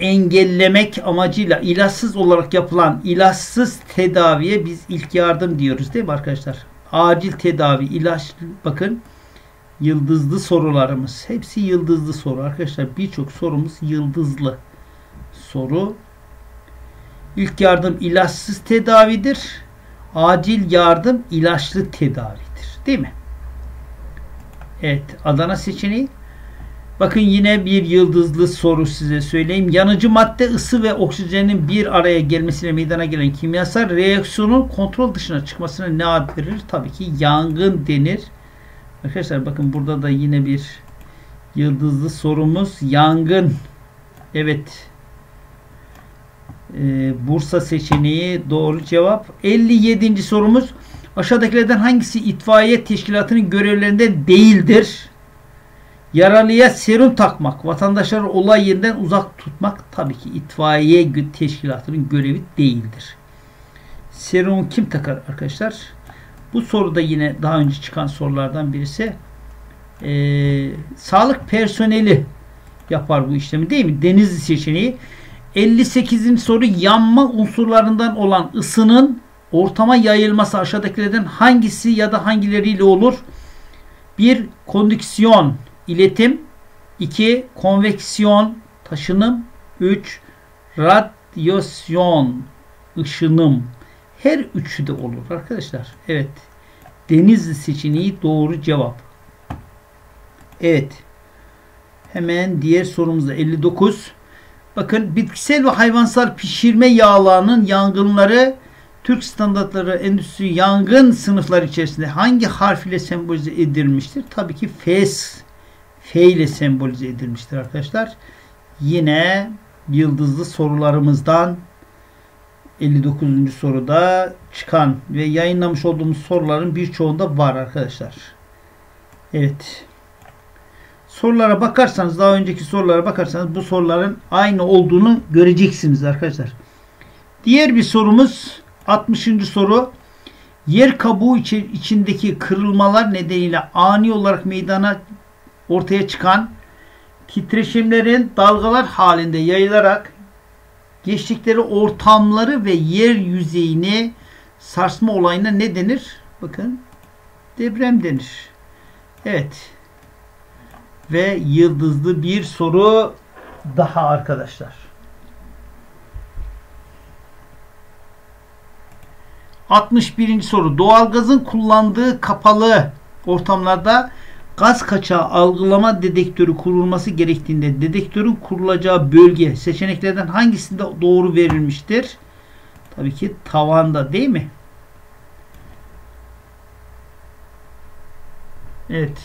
engellemek amacıyla ilaçsız olarak yapılan ilaçsız tedaviye biz ilk yardım diyoruz, değil mi arkadaşlar? Acil tedavi, ilaç, bakın yıldızlı sorularımız. Hepsi yıldızlı soru arkadaşlar. Birçok sorumuz yıldızlı soru. İlk yardım ilaçsız tedavidir. Acil yardım ilaçlı tedavidir, değil mi? Evet, Adana seçeneği. Bakın yine bir yıldızlı soru size söyleyeyim. Yanıcı madde ısı ve oksijenin bir araya gelmesiyle meydana gelen kimyasal reaksiyonun kontrol dışına çıkmasına ne ad verilir? Tabii ki yangın denir. Arkadaşlar bakın burada da yine bir yıldızlı sorumuz. Yangın. Evet. Bursa seçeneği doğru cevap. 57. sorumuz. Aşağıdakilerden hangisi itfaiye teşkilatının görevlerinden değildir? Yaralıya serum takmak, vatandaşları olay yerinden uzak tutmak tabii ki itfaiye teşkilatının görevi değildir. Serumu kim takar arkadaşlar? Bu soruda yine daha önce çıkan sorulardan birisi. Sağlık personeli yapar bu işlemi, değil mi? Denizli seçeneği. 58. soru. Yanma unsurlarından olan ısının ortama yayılması aşağıdakilerden hangisi ya da hangileriyle olur? 1. Kondüksiyon, iletim. 2. Konveksiyon, taşınım. 3. Radyasyon, ışınım. Her üçü de olur arkadaşlar. Evet. Denizli seçeneği doğru cevap. Evet. Hemen diğer sorumuzda 59. Bakın, bitkisel ve hayvansal pişirme yağlarının yangınları Türk standartları endüstri yangın sınıfları içerisinde hangi harf ile sembolize edilmiştir? Tabii ki F ile sembolize edilmiştir arkadaşlar. Yine yıldızlı sorularımızdan 59. soruda çıkan ve yayınlamış olduğumuz soruların birçoğunda var arkadaşlar. Evet. Sorulara bakarsanız, daha önceki sorulara bakarsanız bu soruların aynı olduğunu göreceksiniz arkadaşlar. Diğer bir sorumuz 60. soru. Yer kabuğu içindeki kırılmalar nedeniyle ani olarak ortaya çıkan titreşimlerin dalgalar halinde yayılarak geçtikleri ortamları ve yer yüzeyini sarsma olayına ne denir? Bakın, deprem denir. Evet. Ve yıldızlı bir soru daha arkadaşlar. 61. soru. Doğalgazın kullandığı kapalı ortamlarda gaz kaçağı algılama dedektörü kurulması gerektiğinde dedektörün kurulacağı bölge seçeneklerden hangisinde doğru verilmiştir? Tabii ki tavanda, değil mi? Evet.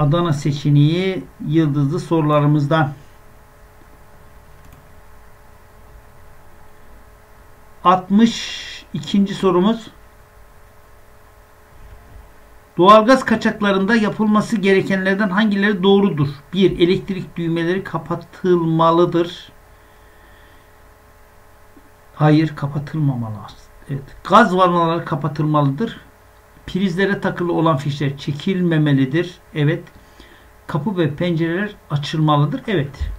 Adana seçeneği yıldızlı sorularımızdan. 62. sorumuz. Doğalgaz kaçaklarında yapılması gerekenlerden hangileri doğrudur? 1. Elektrik düğmeleri kapatılmalıdır. Hayır, kapatılmamalı. Evet. Gaz vanaları kapatılmalıdır. Prizlere takılı olan fişler çekilmemelidir. Evet. Kapı ve pencereler açılmalıdır. Evet.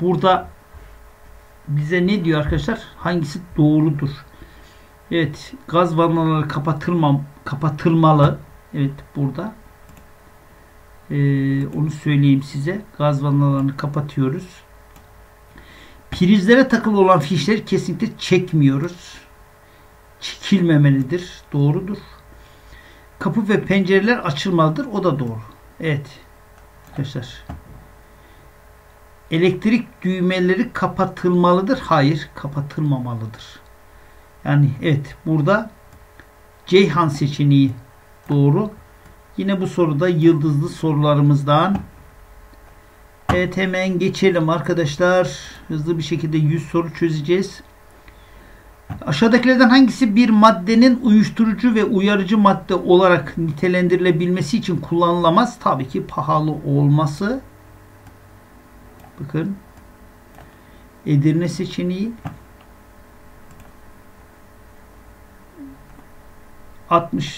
Burada bize ne diyor arkadaşlar? Hangisi doğrudur? Evet. Gaz vanaları kapatılmalı. Evet. Burada. Onu söyleyeyim size. Gaz vanalarını kapatıyoruz. Prizlere takılı olan fişleri kesinlikle çekmiyoruz. Çekilmemelidir. Doğrudur. Kapı ve pencereler açılmalıdır. O da doğru. Evet. Arkadaşlar. Elektrik düğmeleri kapatılmalıdır. Hayır. Kapatılmamalıdır. Yani evet. Burada Ceyhan seçeneği doğru. Yine bu soruda yıldızlı sorularımızdan. Evet. Hemen geçelim arkadaşlar. Hızlı bir şekilde 100 soru çözeceğiz. Aşağıdakilerden hangisi bir maddenin uyuşturucu ve uyarıcı madde olarak nitelendirilebilmesi için kullanılamaz? Tabii ki pahalı olması. Bakın. Edirne seçeneği. 64.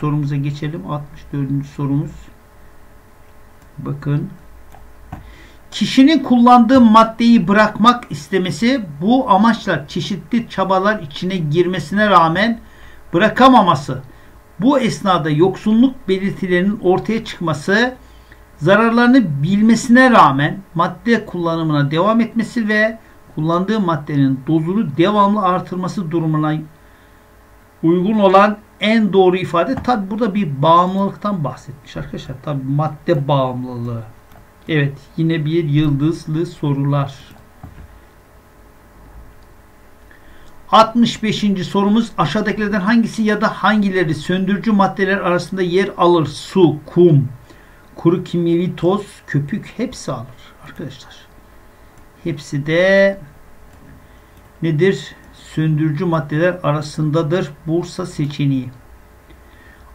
sorumuza geçelim. 64. sorumuz. Bakın. Kişinin kullandığı maddeyi bırakmak istemesi, bu amaçla çeşitli çabalar içine girmesine rağmen bırakamaması, bu esnada yoksunluk belirtilerinin ortaya çıkması, zararlarını bilmesine rağmen madde kullanımına devam etmesi ve kullandığı maddenin dozunu devamlı artırması durumuna uygun olan en doğru ifade. Tabi burada bir bağımlılıktan bahsetmiş arkadaşlar. Tabi madde bağımlılığı. Evet, yine bir yıldızlı sorular. 65. sorumuz. Aşağıdakilerden hangisi ya da hangileri söndürücü maddeler arasında yer alır? Su, kum, kuru kimyevi toz, köpük hepsi alır arkadaşlar. Hepsi de nedir? Söndürücü maddeler arasındadır. Bursa seçeneği.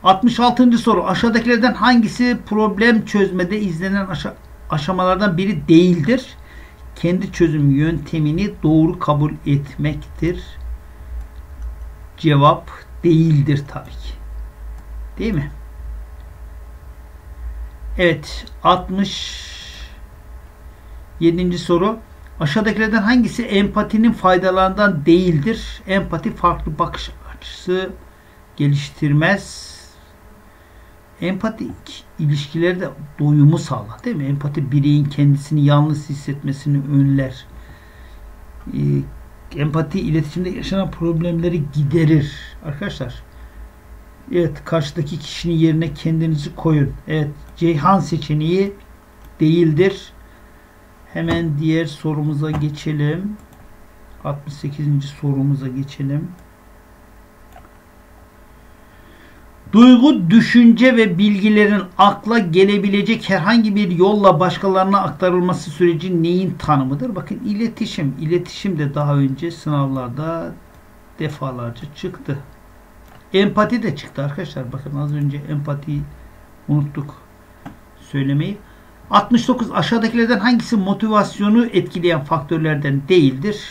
66. soru. Aşağıdakilerden hangisi problem çözmede izlenen aşamalardan biri değildir? Kendi çözüm yöntemini doğru kabul etmektir. Cevap değildir tabii ki. Değil mi? Evet. 67. soru. Aşağıdakilerden hangisi empatinin faydalarından değildir? Empati farklı bakış açısı geliştirmez. Empati ilişkilerde doyumu sağlar, değil mi? Empati bireyin kendisini yalnız hissetmesini önler. Empati iletişimde yaşanan problemleri giderir. Arkadaşlar, evet, karşıdaki kişinin yerine kendinizi koyun. Evet, Ceyhan seçeneği değildir. Hemen diğer sorumuza geçelim. 68. sorumuza geçelim. Duygu, düşünce ve bilgilerin akla gelebilecek herhangi bir yolla başkalarına aktarılması süreci neyin tanımıdır? Bakın, iletişim. İletişim de daha önce sınavlarda defalarca çıktı. Empati de çıktı arkadaşlar. Bakın, az önce empatiyi unuttuk söylemeyi. 69. Aşağıdakilerden hangisi motivasyonu etkileyen faktörlerden değildir?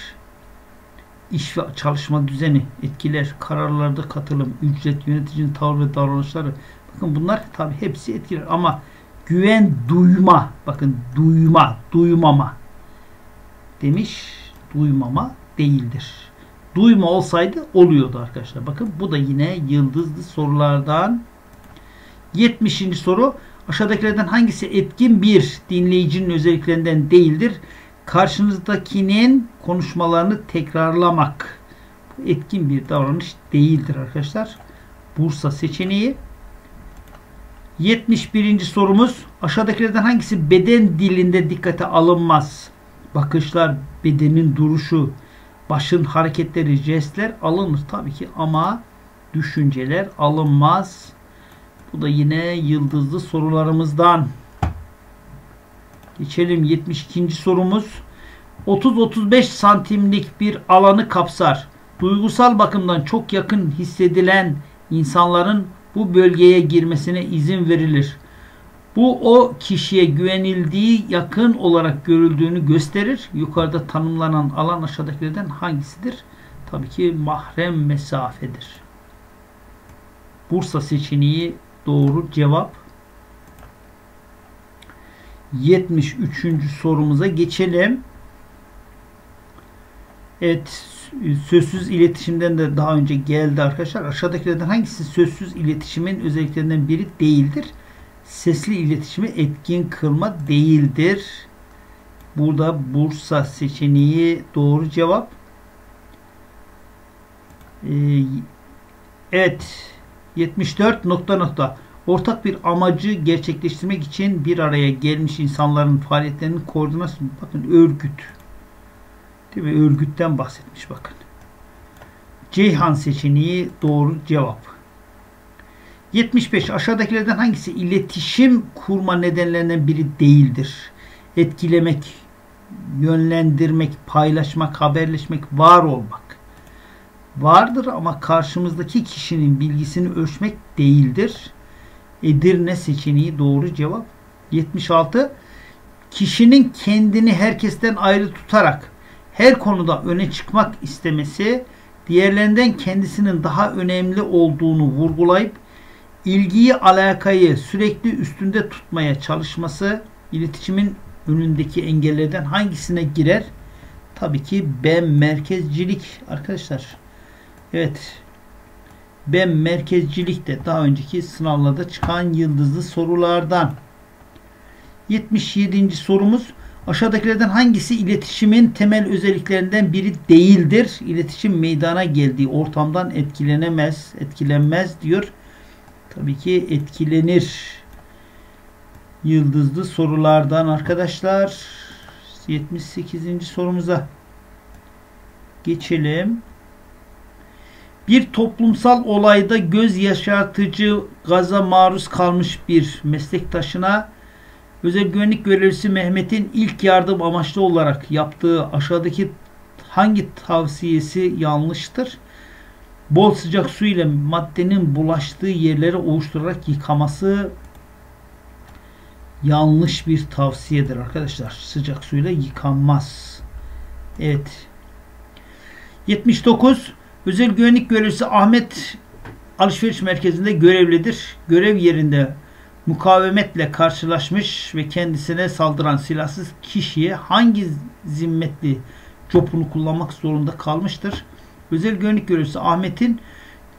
İş ve çalışma düzeni etkiler, kararlarda katılım, ücret, yöneticinin tavır ve davranışları. Bakın, bunlar tabi hepsi etkiler ama güven duyma, bakın duymama demiş, duymama değildir. Duyma olsaydı oluyordu arkadaşlar. Bakın, bu da yine yıldızlı sorulardan. 70. soru. Aşağıdakilerden hangisi etkin bir dinleyicinin özelliklerinden değildir? Karşınızdakinin konuşmalarını tekrarlamak. Bu etkin bir davranış değildir arkadaşlar. Bursa seçeneği. 71. sorumuz. Aşağıdakilerden hangisi beden dilinde dikkate alınmaz? Bakışlar, bedenin duruşu, başın hareketleri, jestler alınır tabii ki ama düşünceler alınmaz. Bu da yine yıldızlı sorularımızdan. Geçelim 72. sorumuz. 30-35 santimlik bir alanı kapsar. Duygusal bakımdan çok yakın hissedilen insanların bu bölgeye girmesine izin verilir. Bu o kişiye güvenildiği yakın olarak görüldüğünü gösterir. Yukarıda tanımlanan alan aşağıdakilerden hangisidir? Tabii ki mahrem mesafedir. Bursa seçeneği doğru cevap. 73. sorumuza geçelim. Evet, sözsüz iletişimden de daha önce geldi arkadaşlar. Aşağıdakilerden hangisi sözsüz iletişimin özelliklerinden biri değildir? Sesli iletişimi etkin kılma değildir. Burada Bursa seçeneği doğru cevap. Evet. 74 ... Ortak bir amacı gerçekleştirmek için bir araya gelmiş insanların faaliyetlerinin koordinasyonu. Bakın örgüt. Değil mi? Örgütten bahsetmiş bakın. Ceyhan seçeneği doğru cevap. 75. Aşağıdakilerden hangisi iletişim kurma nedenlerinden biri değildir? Etkilemek, yönlendirmek, paylaşmak, haberleşmek, var olmak. Vardır ama karşımızdaki kişinin bilgisini ölçmek değildir. Edirne seçeneği doğru cevap. 76. Kişinin kendini herkesten ayrı tutarak her konuda öne çıkmak istemesi, diğerlerinden kendisinin daha önemli olduğunu vurgulayıp ilgiyi, alakayı sürekli üstünde tutmaya çalışması iletişimin önündeki engellerden hangisine girer? Tabii ki ben merkezcilik arkadaşlar. Evet. Ben merkezcilik de daha önceki sınavlarda çıkan yıldızlı sorulardan. 77. sorumuz. Aşağıdakilerden hangisi iletişimin temel özelliklerinden biri değildir? İletişim meydana geldiği ortamdan etkilenmez diyor. Tabii ki etkilenir. Yıldızlı sorulardan arkadaşlar. 78. sorumuza geçelim. Bir toplumsal olayda göz yaşartıcı gaza maruz kalmış bir meslektaşına özel güvenlik görevlisi Mehmet'in ilk yardım amaçlı olarak yaptığı aşağıdaki hangi tavsiyesi yanlıştır? Bol sıcak su ile maddenin bulaştığı yerlere ovuşturarak yıkaması yanlış bir tavsiyedir arkadaşlar. Sıcak suyla yıkanmaz. Evet. 79. Özel güvenlik görevlisi Ahmet alışveriş merkezinde görevlidir. Görev yerinde mukavemetle karşılaşmış ve kendisine saldıran silahsız kişiye hangi zimmetli copunu kullanmak zorunda kalmıştır? Özel güvenlik görevlisi Ahmet'in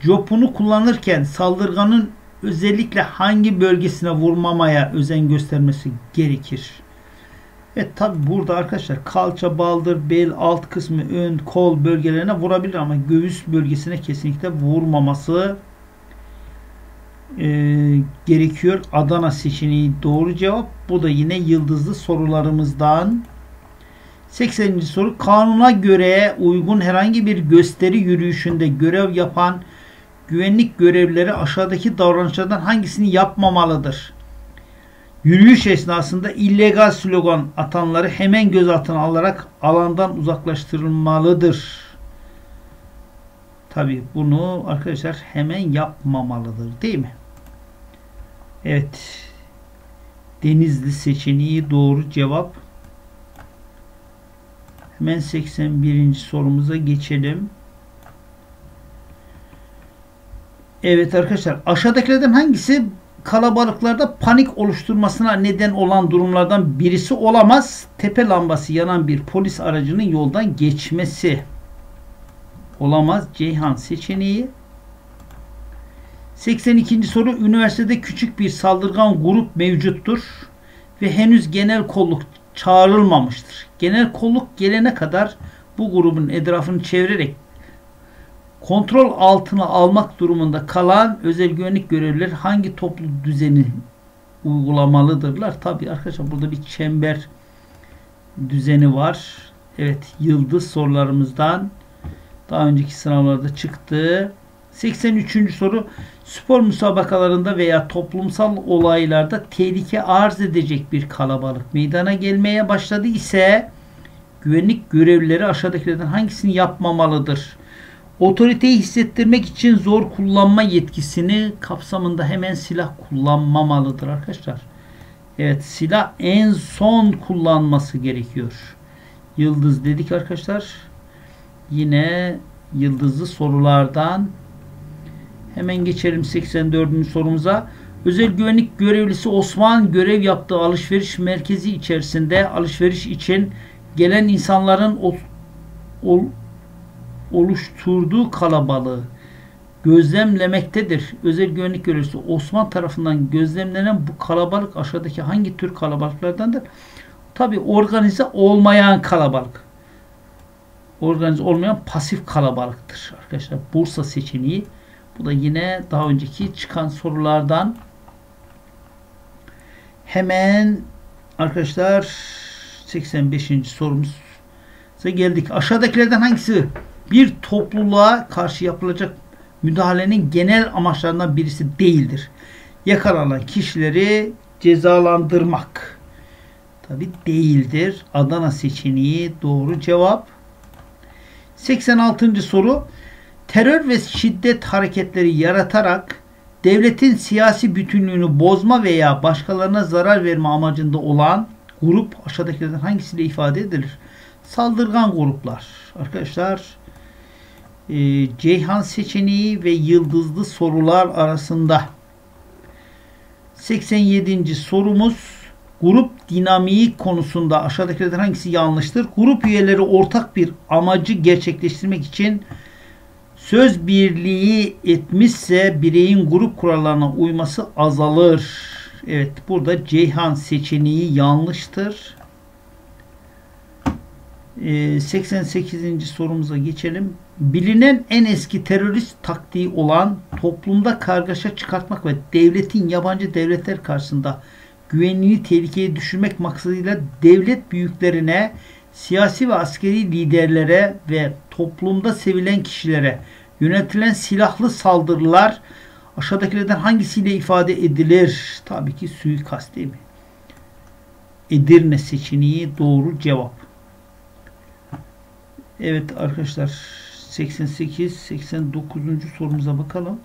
copunu kullanırken saldırganın özellikle hangi bölgesine vurmamaya özen göstermesi gerekir? Evet, tabi burada arkadaşlar kalça, baldır, bel, alt kısmı, ön, kol bölgelerine vurabilir ama göğüs bölgesine kesinlikle vurmaması gerekiyor. Adana seçeneği doğru cevap. Bu da yine yıldızlı sorularımızdan. 80. soru. Kanuna göre uygun herhangi bir gösteri yürüyüşünde görev yapan güvenlik görevlileri aşağıdaki davranışlardan hangisini yapmamalıdır? Yürüyüş esnasında illegal slogan atanları hemen gözaltına alarak alandan uzaklaştırılmalıdır. Tabii bunu arkadaşlar hemen yapmamalıdır, değil mi? Evet. Denizli seçeneği doğru cevap. Hemen 81. sorumuza geçelim. Evet arkadaşlar, aşağıdakilerden hangisi kalabalıklarda panik oluşturmasına neden olan durumlardan birisi olamaz? Tepe lambası yanan bir polis aracının yoldan geçmesi olamaz. Ceyhan seçeneği. 82. soru. Üniversitede küçük bir saldırgan grup mevcuttur ve henüz genel kolluk çağrılmamıştır. Genel kolluk gelene kadar bu grubun etrafını çevirerek kontrol altına almak durumunda kalan özel güvenlik görevlileri hangi toplu düzeni uygulamalıdırlar? Tabii arkadaşlar burada bir çember düzeni var. Evet, yıldız sorularımızdan daha önceki sınavlarda çıktı. 83. soru. spor müsabakalarında veya toplumsal olaylarda tehlike arz edecek bir kalabalık meydana gelmeye başladı ise güvenlik görevlileri aşağıdakilerden hangisini yapmamalıdır? Otoriteyi hissettirmek için zor kullanma yetkisini kapsamında hemen silah kullanmamalıdır arkadaşlar. Evet, silah en son kullanması gerekiyor. Yıldız dedik arkadaşlar. Yine yıldızlı sorulardan hemen geçelim 84. sorumuza. Özel güvenlik görevlisi Osman görev yaptığı alışveriş merkezi içerisinde alışveriş için gelen insanların oluşturduğu kalabalığı gözlemlemektedir. Özel güvenlik görevlisi Osman tarafından gözlemlenen bu kalabalık aşağıdaki hangi tür kalabalıklardandır? Tabi organize olmayan kalabalık. Organize olmayan pasif kalabalıktır. Arkadaşlar Bursa seçeneği. Bu da yine daha önceki çıkan sorulardan. Hemen arkadaşlar 85. sorumuza geldik. Aşağıdakilerden hangisi bir topluluğa karşı yapılacak müdahalenin genel amaçlarından birisi değildir? Yakalanan kişileri cezalandırmak. Tabi değildir. Adana seçeneği doğru cevap. 86. soru. Terör ve şiddet hareketleri yaratarak devletin siyasi bütünlüğünü bozma veya başkalarına zarar verme amacında olan grup aşağıdakilerden hangisiyle ifade edilir? Saldırgan gruplar. Arkadaşlar Ceyhan seçeneği ve yıldızlı sorular arasında. 87. sorumuz grup dinamiği konusunda aşağıdakilerden hangisi yanlıştır? Grup üyeleri ortak bir amacı gerçekleştirmek için söz birliği etmişse bireyin grup kurallarına uyması azalır. Evet, burada Ceyhan seçeneği yanlıştır. 88. sorumuza geçelim. Bilinen en eski terörist taktiği olan toplumda kargaşa çıkartmak ve devletin yabancı devletler karşısında güvenliğini tehlikeye düşürmek maksadıyla devlet büyüklerine, siyasi ve askeri liderlere ve toplumda sevilen kişilere yönetilen silahlı saldırılar aşağıdakilerden hangisiyle ifade edilir? Tabii ki suikast değil mi? Edirne seçeneği doğru cevap. Evet arkadaşlar 88-89. sorumuza bakalım.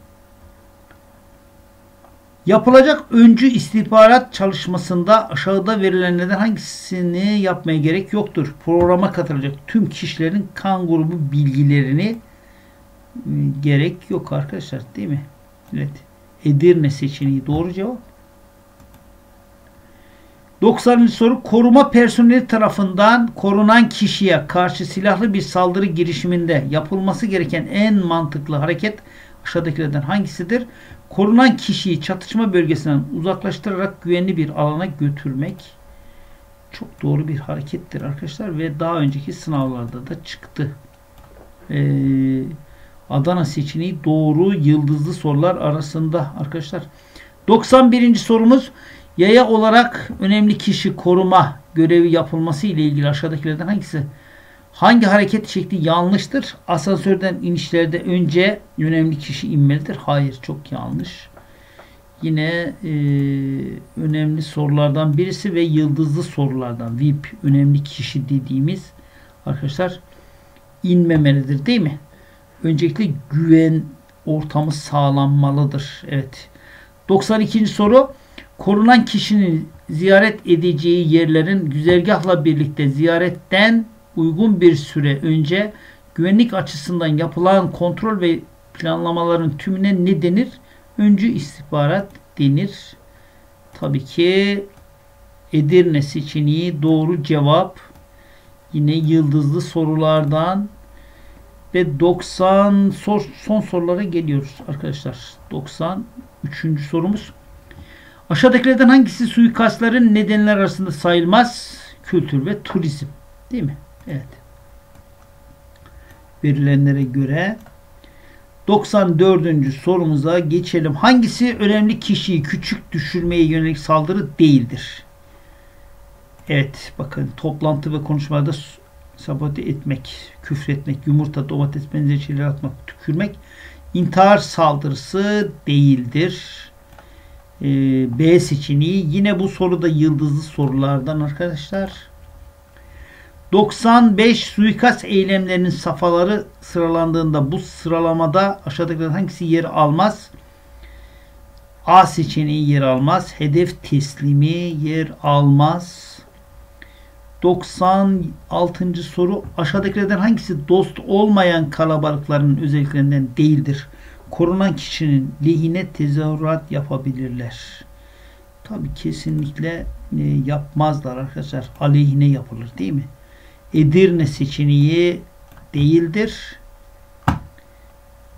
Yapılacak öncü istihbarat çalışmasında aşağıda verilenlerden hangisini yapmaya gerek yoktur? Programa katılacak tüm kişilerin kan grubu bilgilerini gerek yok arkadaşlar değil mi? Evet. Edirne seçeneği doğru cevap. 90. soru. Koruma personeli tarafından korunan kişiye karşı silahlı bir saldırı girişiminde yapılması gereken en mantıklı hareket aşağıdakilerden hangisidir? Korunan kişiyi çatışma bölgesinden uzaklaştırarak güvenli bir alana götürmek çok doğru bir harekettir arkadaşlar ve daha önceki sınavlarda da çıktı. Adana seçeneği doğru, yıldızlı sorular arasında arkadaşlar. 91. sorumuz. Yaya olarak önemli kişi koruma görevi yapılması ile ilgili aşağıdakilerden hangisi? Hangi hareket şekli yanlıştır? Asansörden inişlerde önce önemli kişi inmelidir. Hayır, çok yanlış. Yine önemli sorulardan birisi ve yıldızlı sorulardan VIP önemli kişi dediğimiz arkadaşlar inmemelidir değil mi? Öncelikle güven ortamı sağlanmalıdır. Evet. 92. soru. Korunan kişinin ziyaret edeceği yerlerin güzergahla birlikte ziyaretten uygun bir süre önce güvenlik açısından yapılan kontrol ve planlamaların tümüne ne denir? Öncü istihbarat denir. Tabii ki Edirne seçeneği doğru cevap. Yine yıldızlı sorulardan ve 90 son sorulara geliyoruz arkadaşlar. 93. sorumuz. Aşağıdakilerden hangisi suikastların nedenler arasında sayılmaz? Kültür ve turizm değil mi? Evet. Verilenlere göre 94. sorumuza geçelim. Hangisi önemli kişiyi küçük düşürmeye yönelik saldırı değildir? Evet, bakın toplantı ve konuşmada sabote etmek, küfretmek, yumurta, domates benzeri şeyler atmak, tükürmek intihar saldırısı değildir. B seçeneği. Yine bu soruda yıldızlı sorulardan arkadaşlar. 95 suikast eylemlerinin safhaları sıralandığında bu sıralamada aşağıdakilerden hangisi yer almaz? A seçeneği yer almaz. Hedef teslimi yer almaz. 96. soru. Aşağıdakilerden hangisi dost olmayan kalabalıkların özelliklerinden değildir? Korunan kişinin lehine tezahürat yapabilirler. Tabi kesinlikle yapmazlar arkadaşlar. Aleyhine yapılır değil mi? Edirne seçeneği değildir.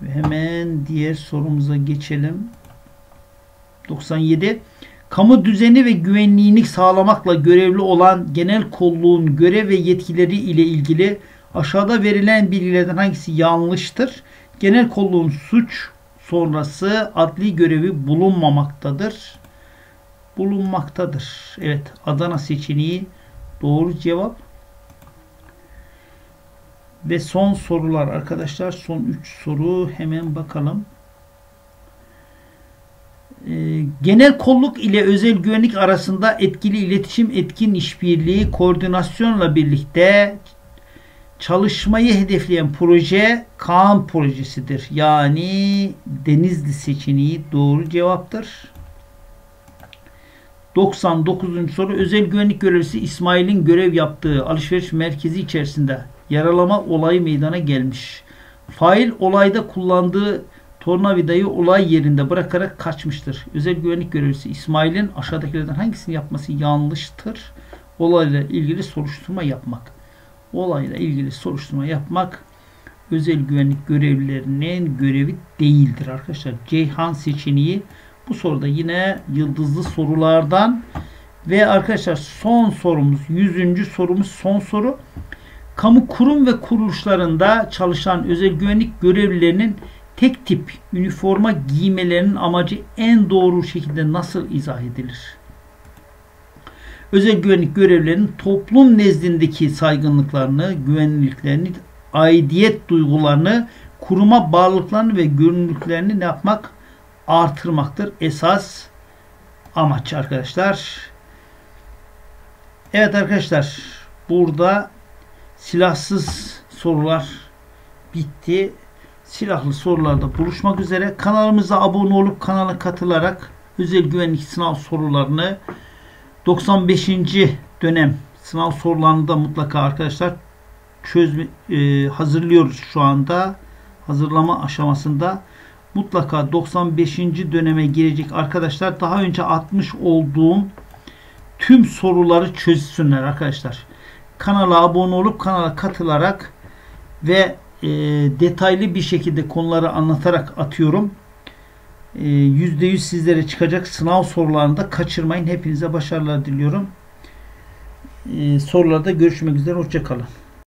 Ve hemen diğer sorumuza geçelim. 97. Kamu düzeni ve güvenliğini sağlamakla görevli olan genel kolluğun görev ve yetkileri ile ilgili aşağıda verilen bilgilerden hangisi yanlıştır? Genel kolluğun suç sonrası adli görevi bulunmamaktadır. Bulunmaktadır. Evet, Adana seçeneği doğru cevap. Ve son sorular arkadaşlar. Son 3 soru. Hemen bakalım. Genel kolluk ile özel güvenlik arasında etkili iletişim, etkin işbirliği, koordinasyonla birlikte çalışmayı hedefleyen proje Kaan projesidir. Yani Denizli seçeneği doğru cevaptır. 99. soru. Özel güvenlik görevlisi İsmail'in görev yaptığı alışveriş merkezi içerisinde yaralama olayı meydana gelmiş. Fail olayda kullandığı tornavidayı olay yerinde bırakarak kaçmıştır. Özel güvenlik görevlisi İsmail'in aşağıdakilerden hangisini yapması yanlıştır? Olayla ilgili soruşturma yapmak. Olayla ilgili soruşturma yapmak özel güvenlik görevlilerinin görevi değildir arkadaşlar. Ceyhan seçeneği bu soruda yine yıldızlı sorulardan. Ve arkadaşlar son sorumuz 100. sorumuz son soru. Kamu kurum ve kuruluşlarında çalışan özel güvenlik görevlilerinin tek tip üniforma giymelerinin amacı en doğru şekilde nasıl izah edilir? Özel güvenlik görevlilerinin toplum nezdindeki saygınlıklarını, güvenliklerini, aidiyet duygularını, kuruma bağlılıklarını ve görünürlüklerini ne yapmak? Artırmaktır. Esas amaç arkadaşlar. Evet arkadaşlar. Burada silahsız sorular bitti. Silahlı sorularda buluşmak üzere. Kanalımıza abone olup kanala katılarak özel güvenlik sınav sorularını 95. dönem sınav sorularını da mutlaka arkadaşlar hazırlıyoruz şu anda. Hazırlama aşamasında. Mutlaka 95. döneme girecek arkadaşlar daha önce atmış olduğum tüm soruları çözsünler arkadaşlar. Kanala abone olup kanala katılarak ve detaylı bir şekilde konuları anlatarak atıyorum. %100 sizlere çıkacak sınav sorularını da kaçırmayın. Hepinize başarılar diliyorum. Sorularda görüşmek üzere. Hoşça kalın.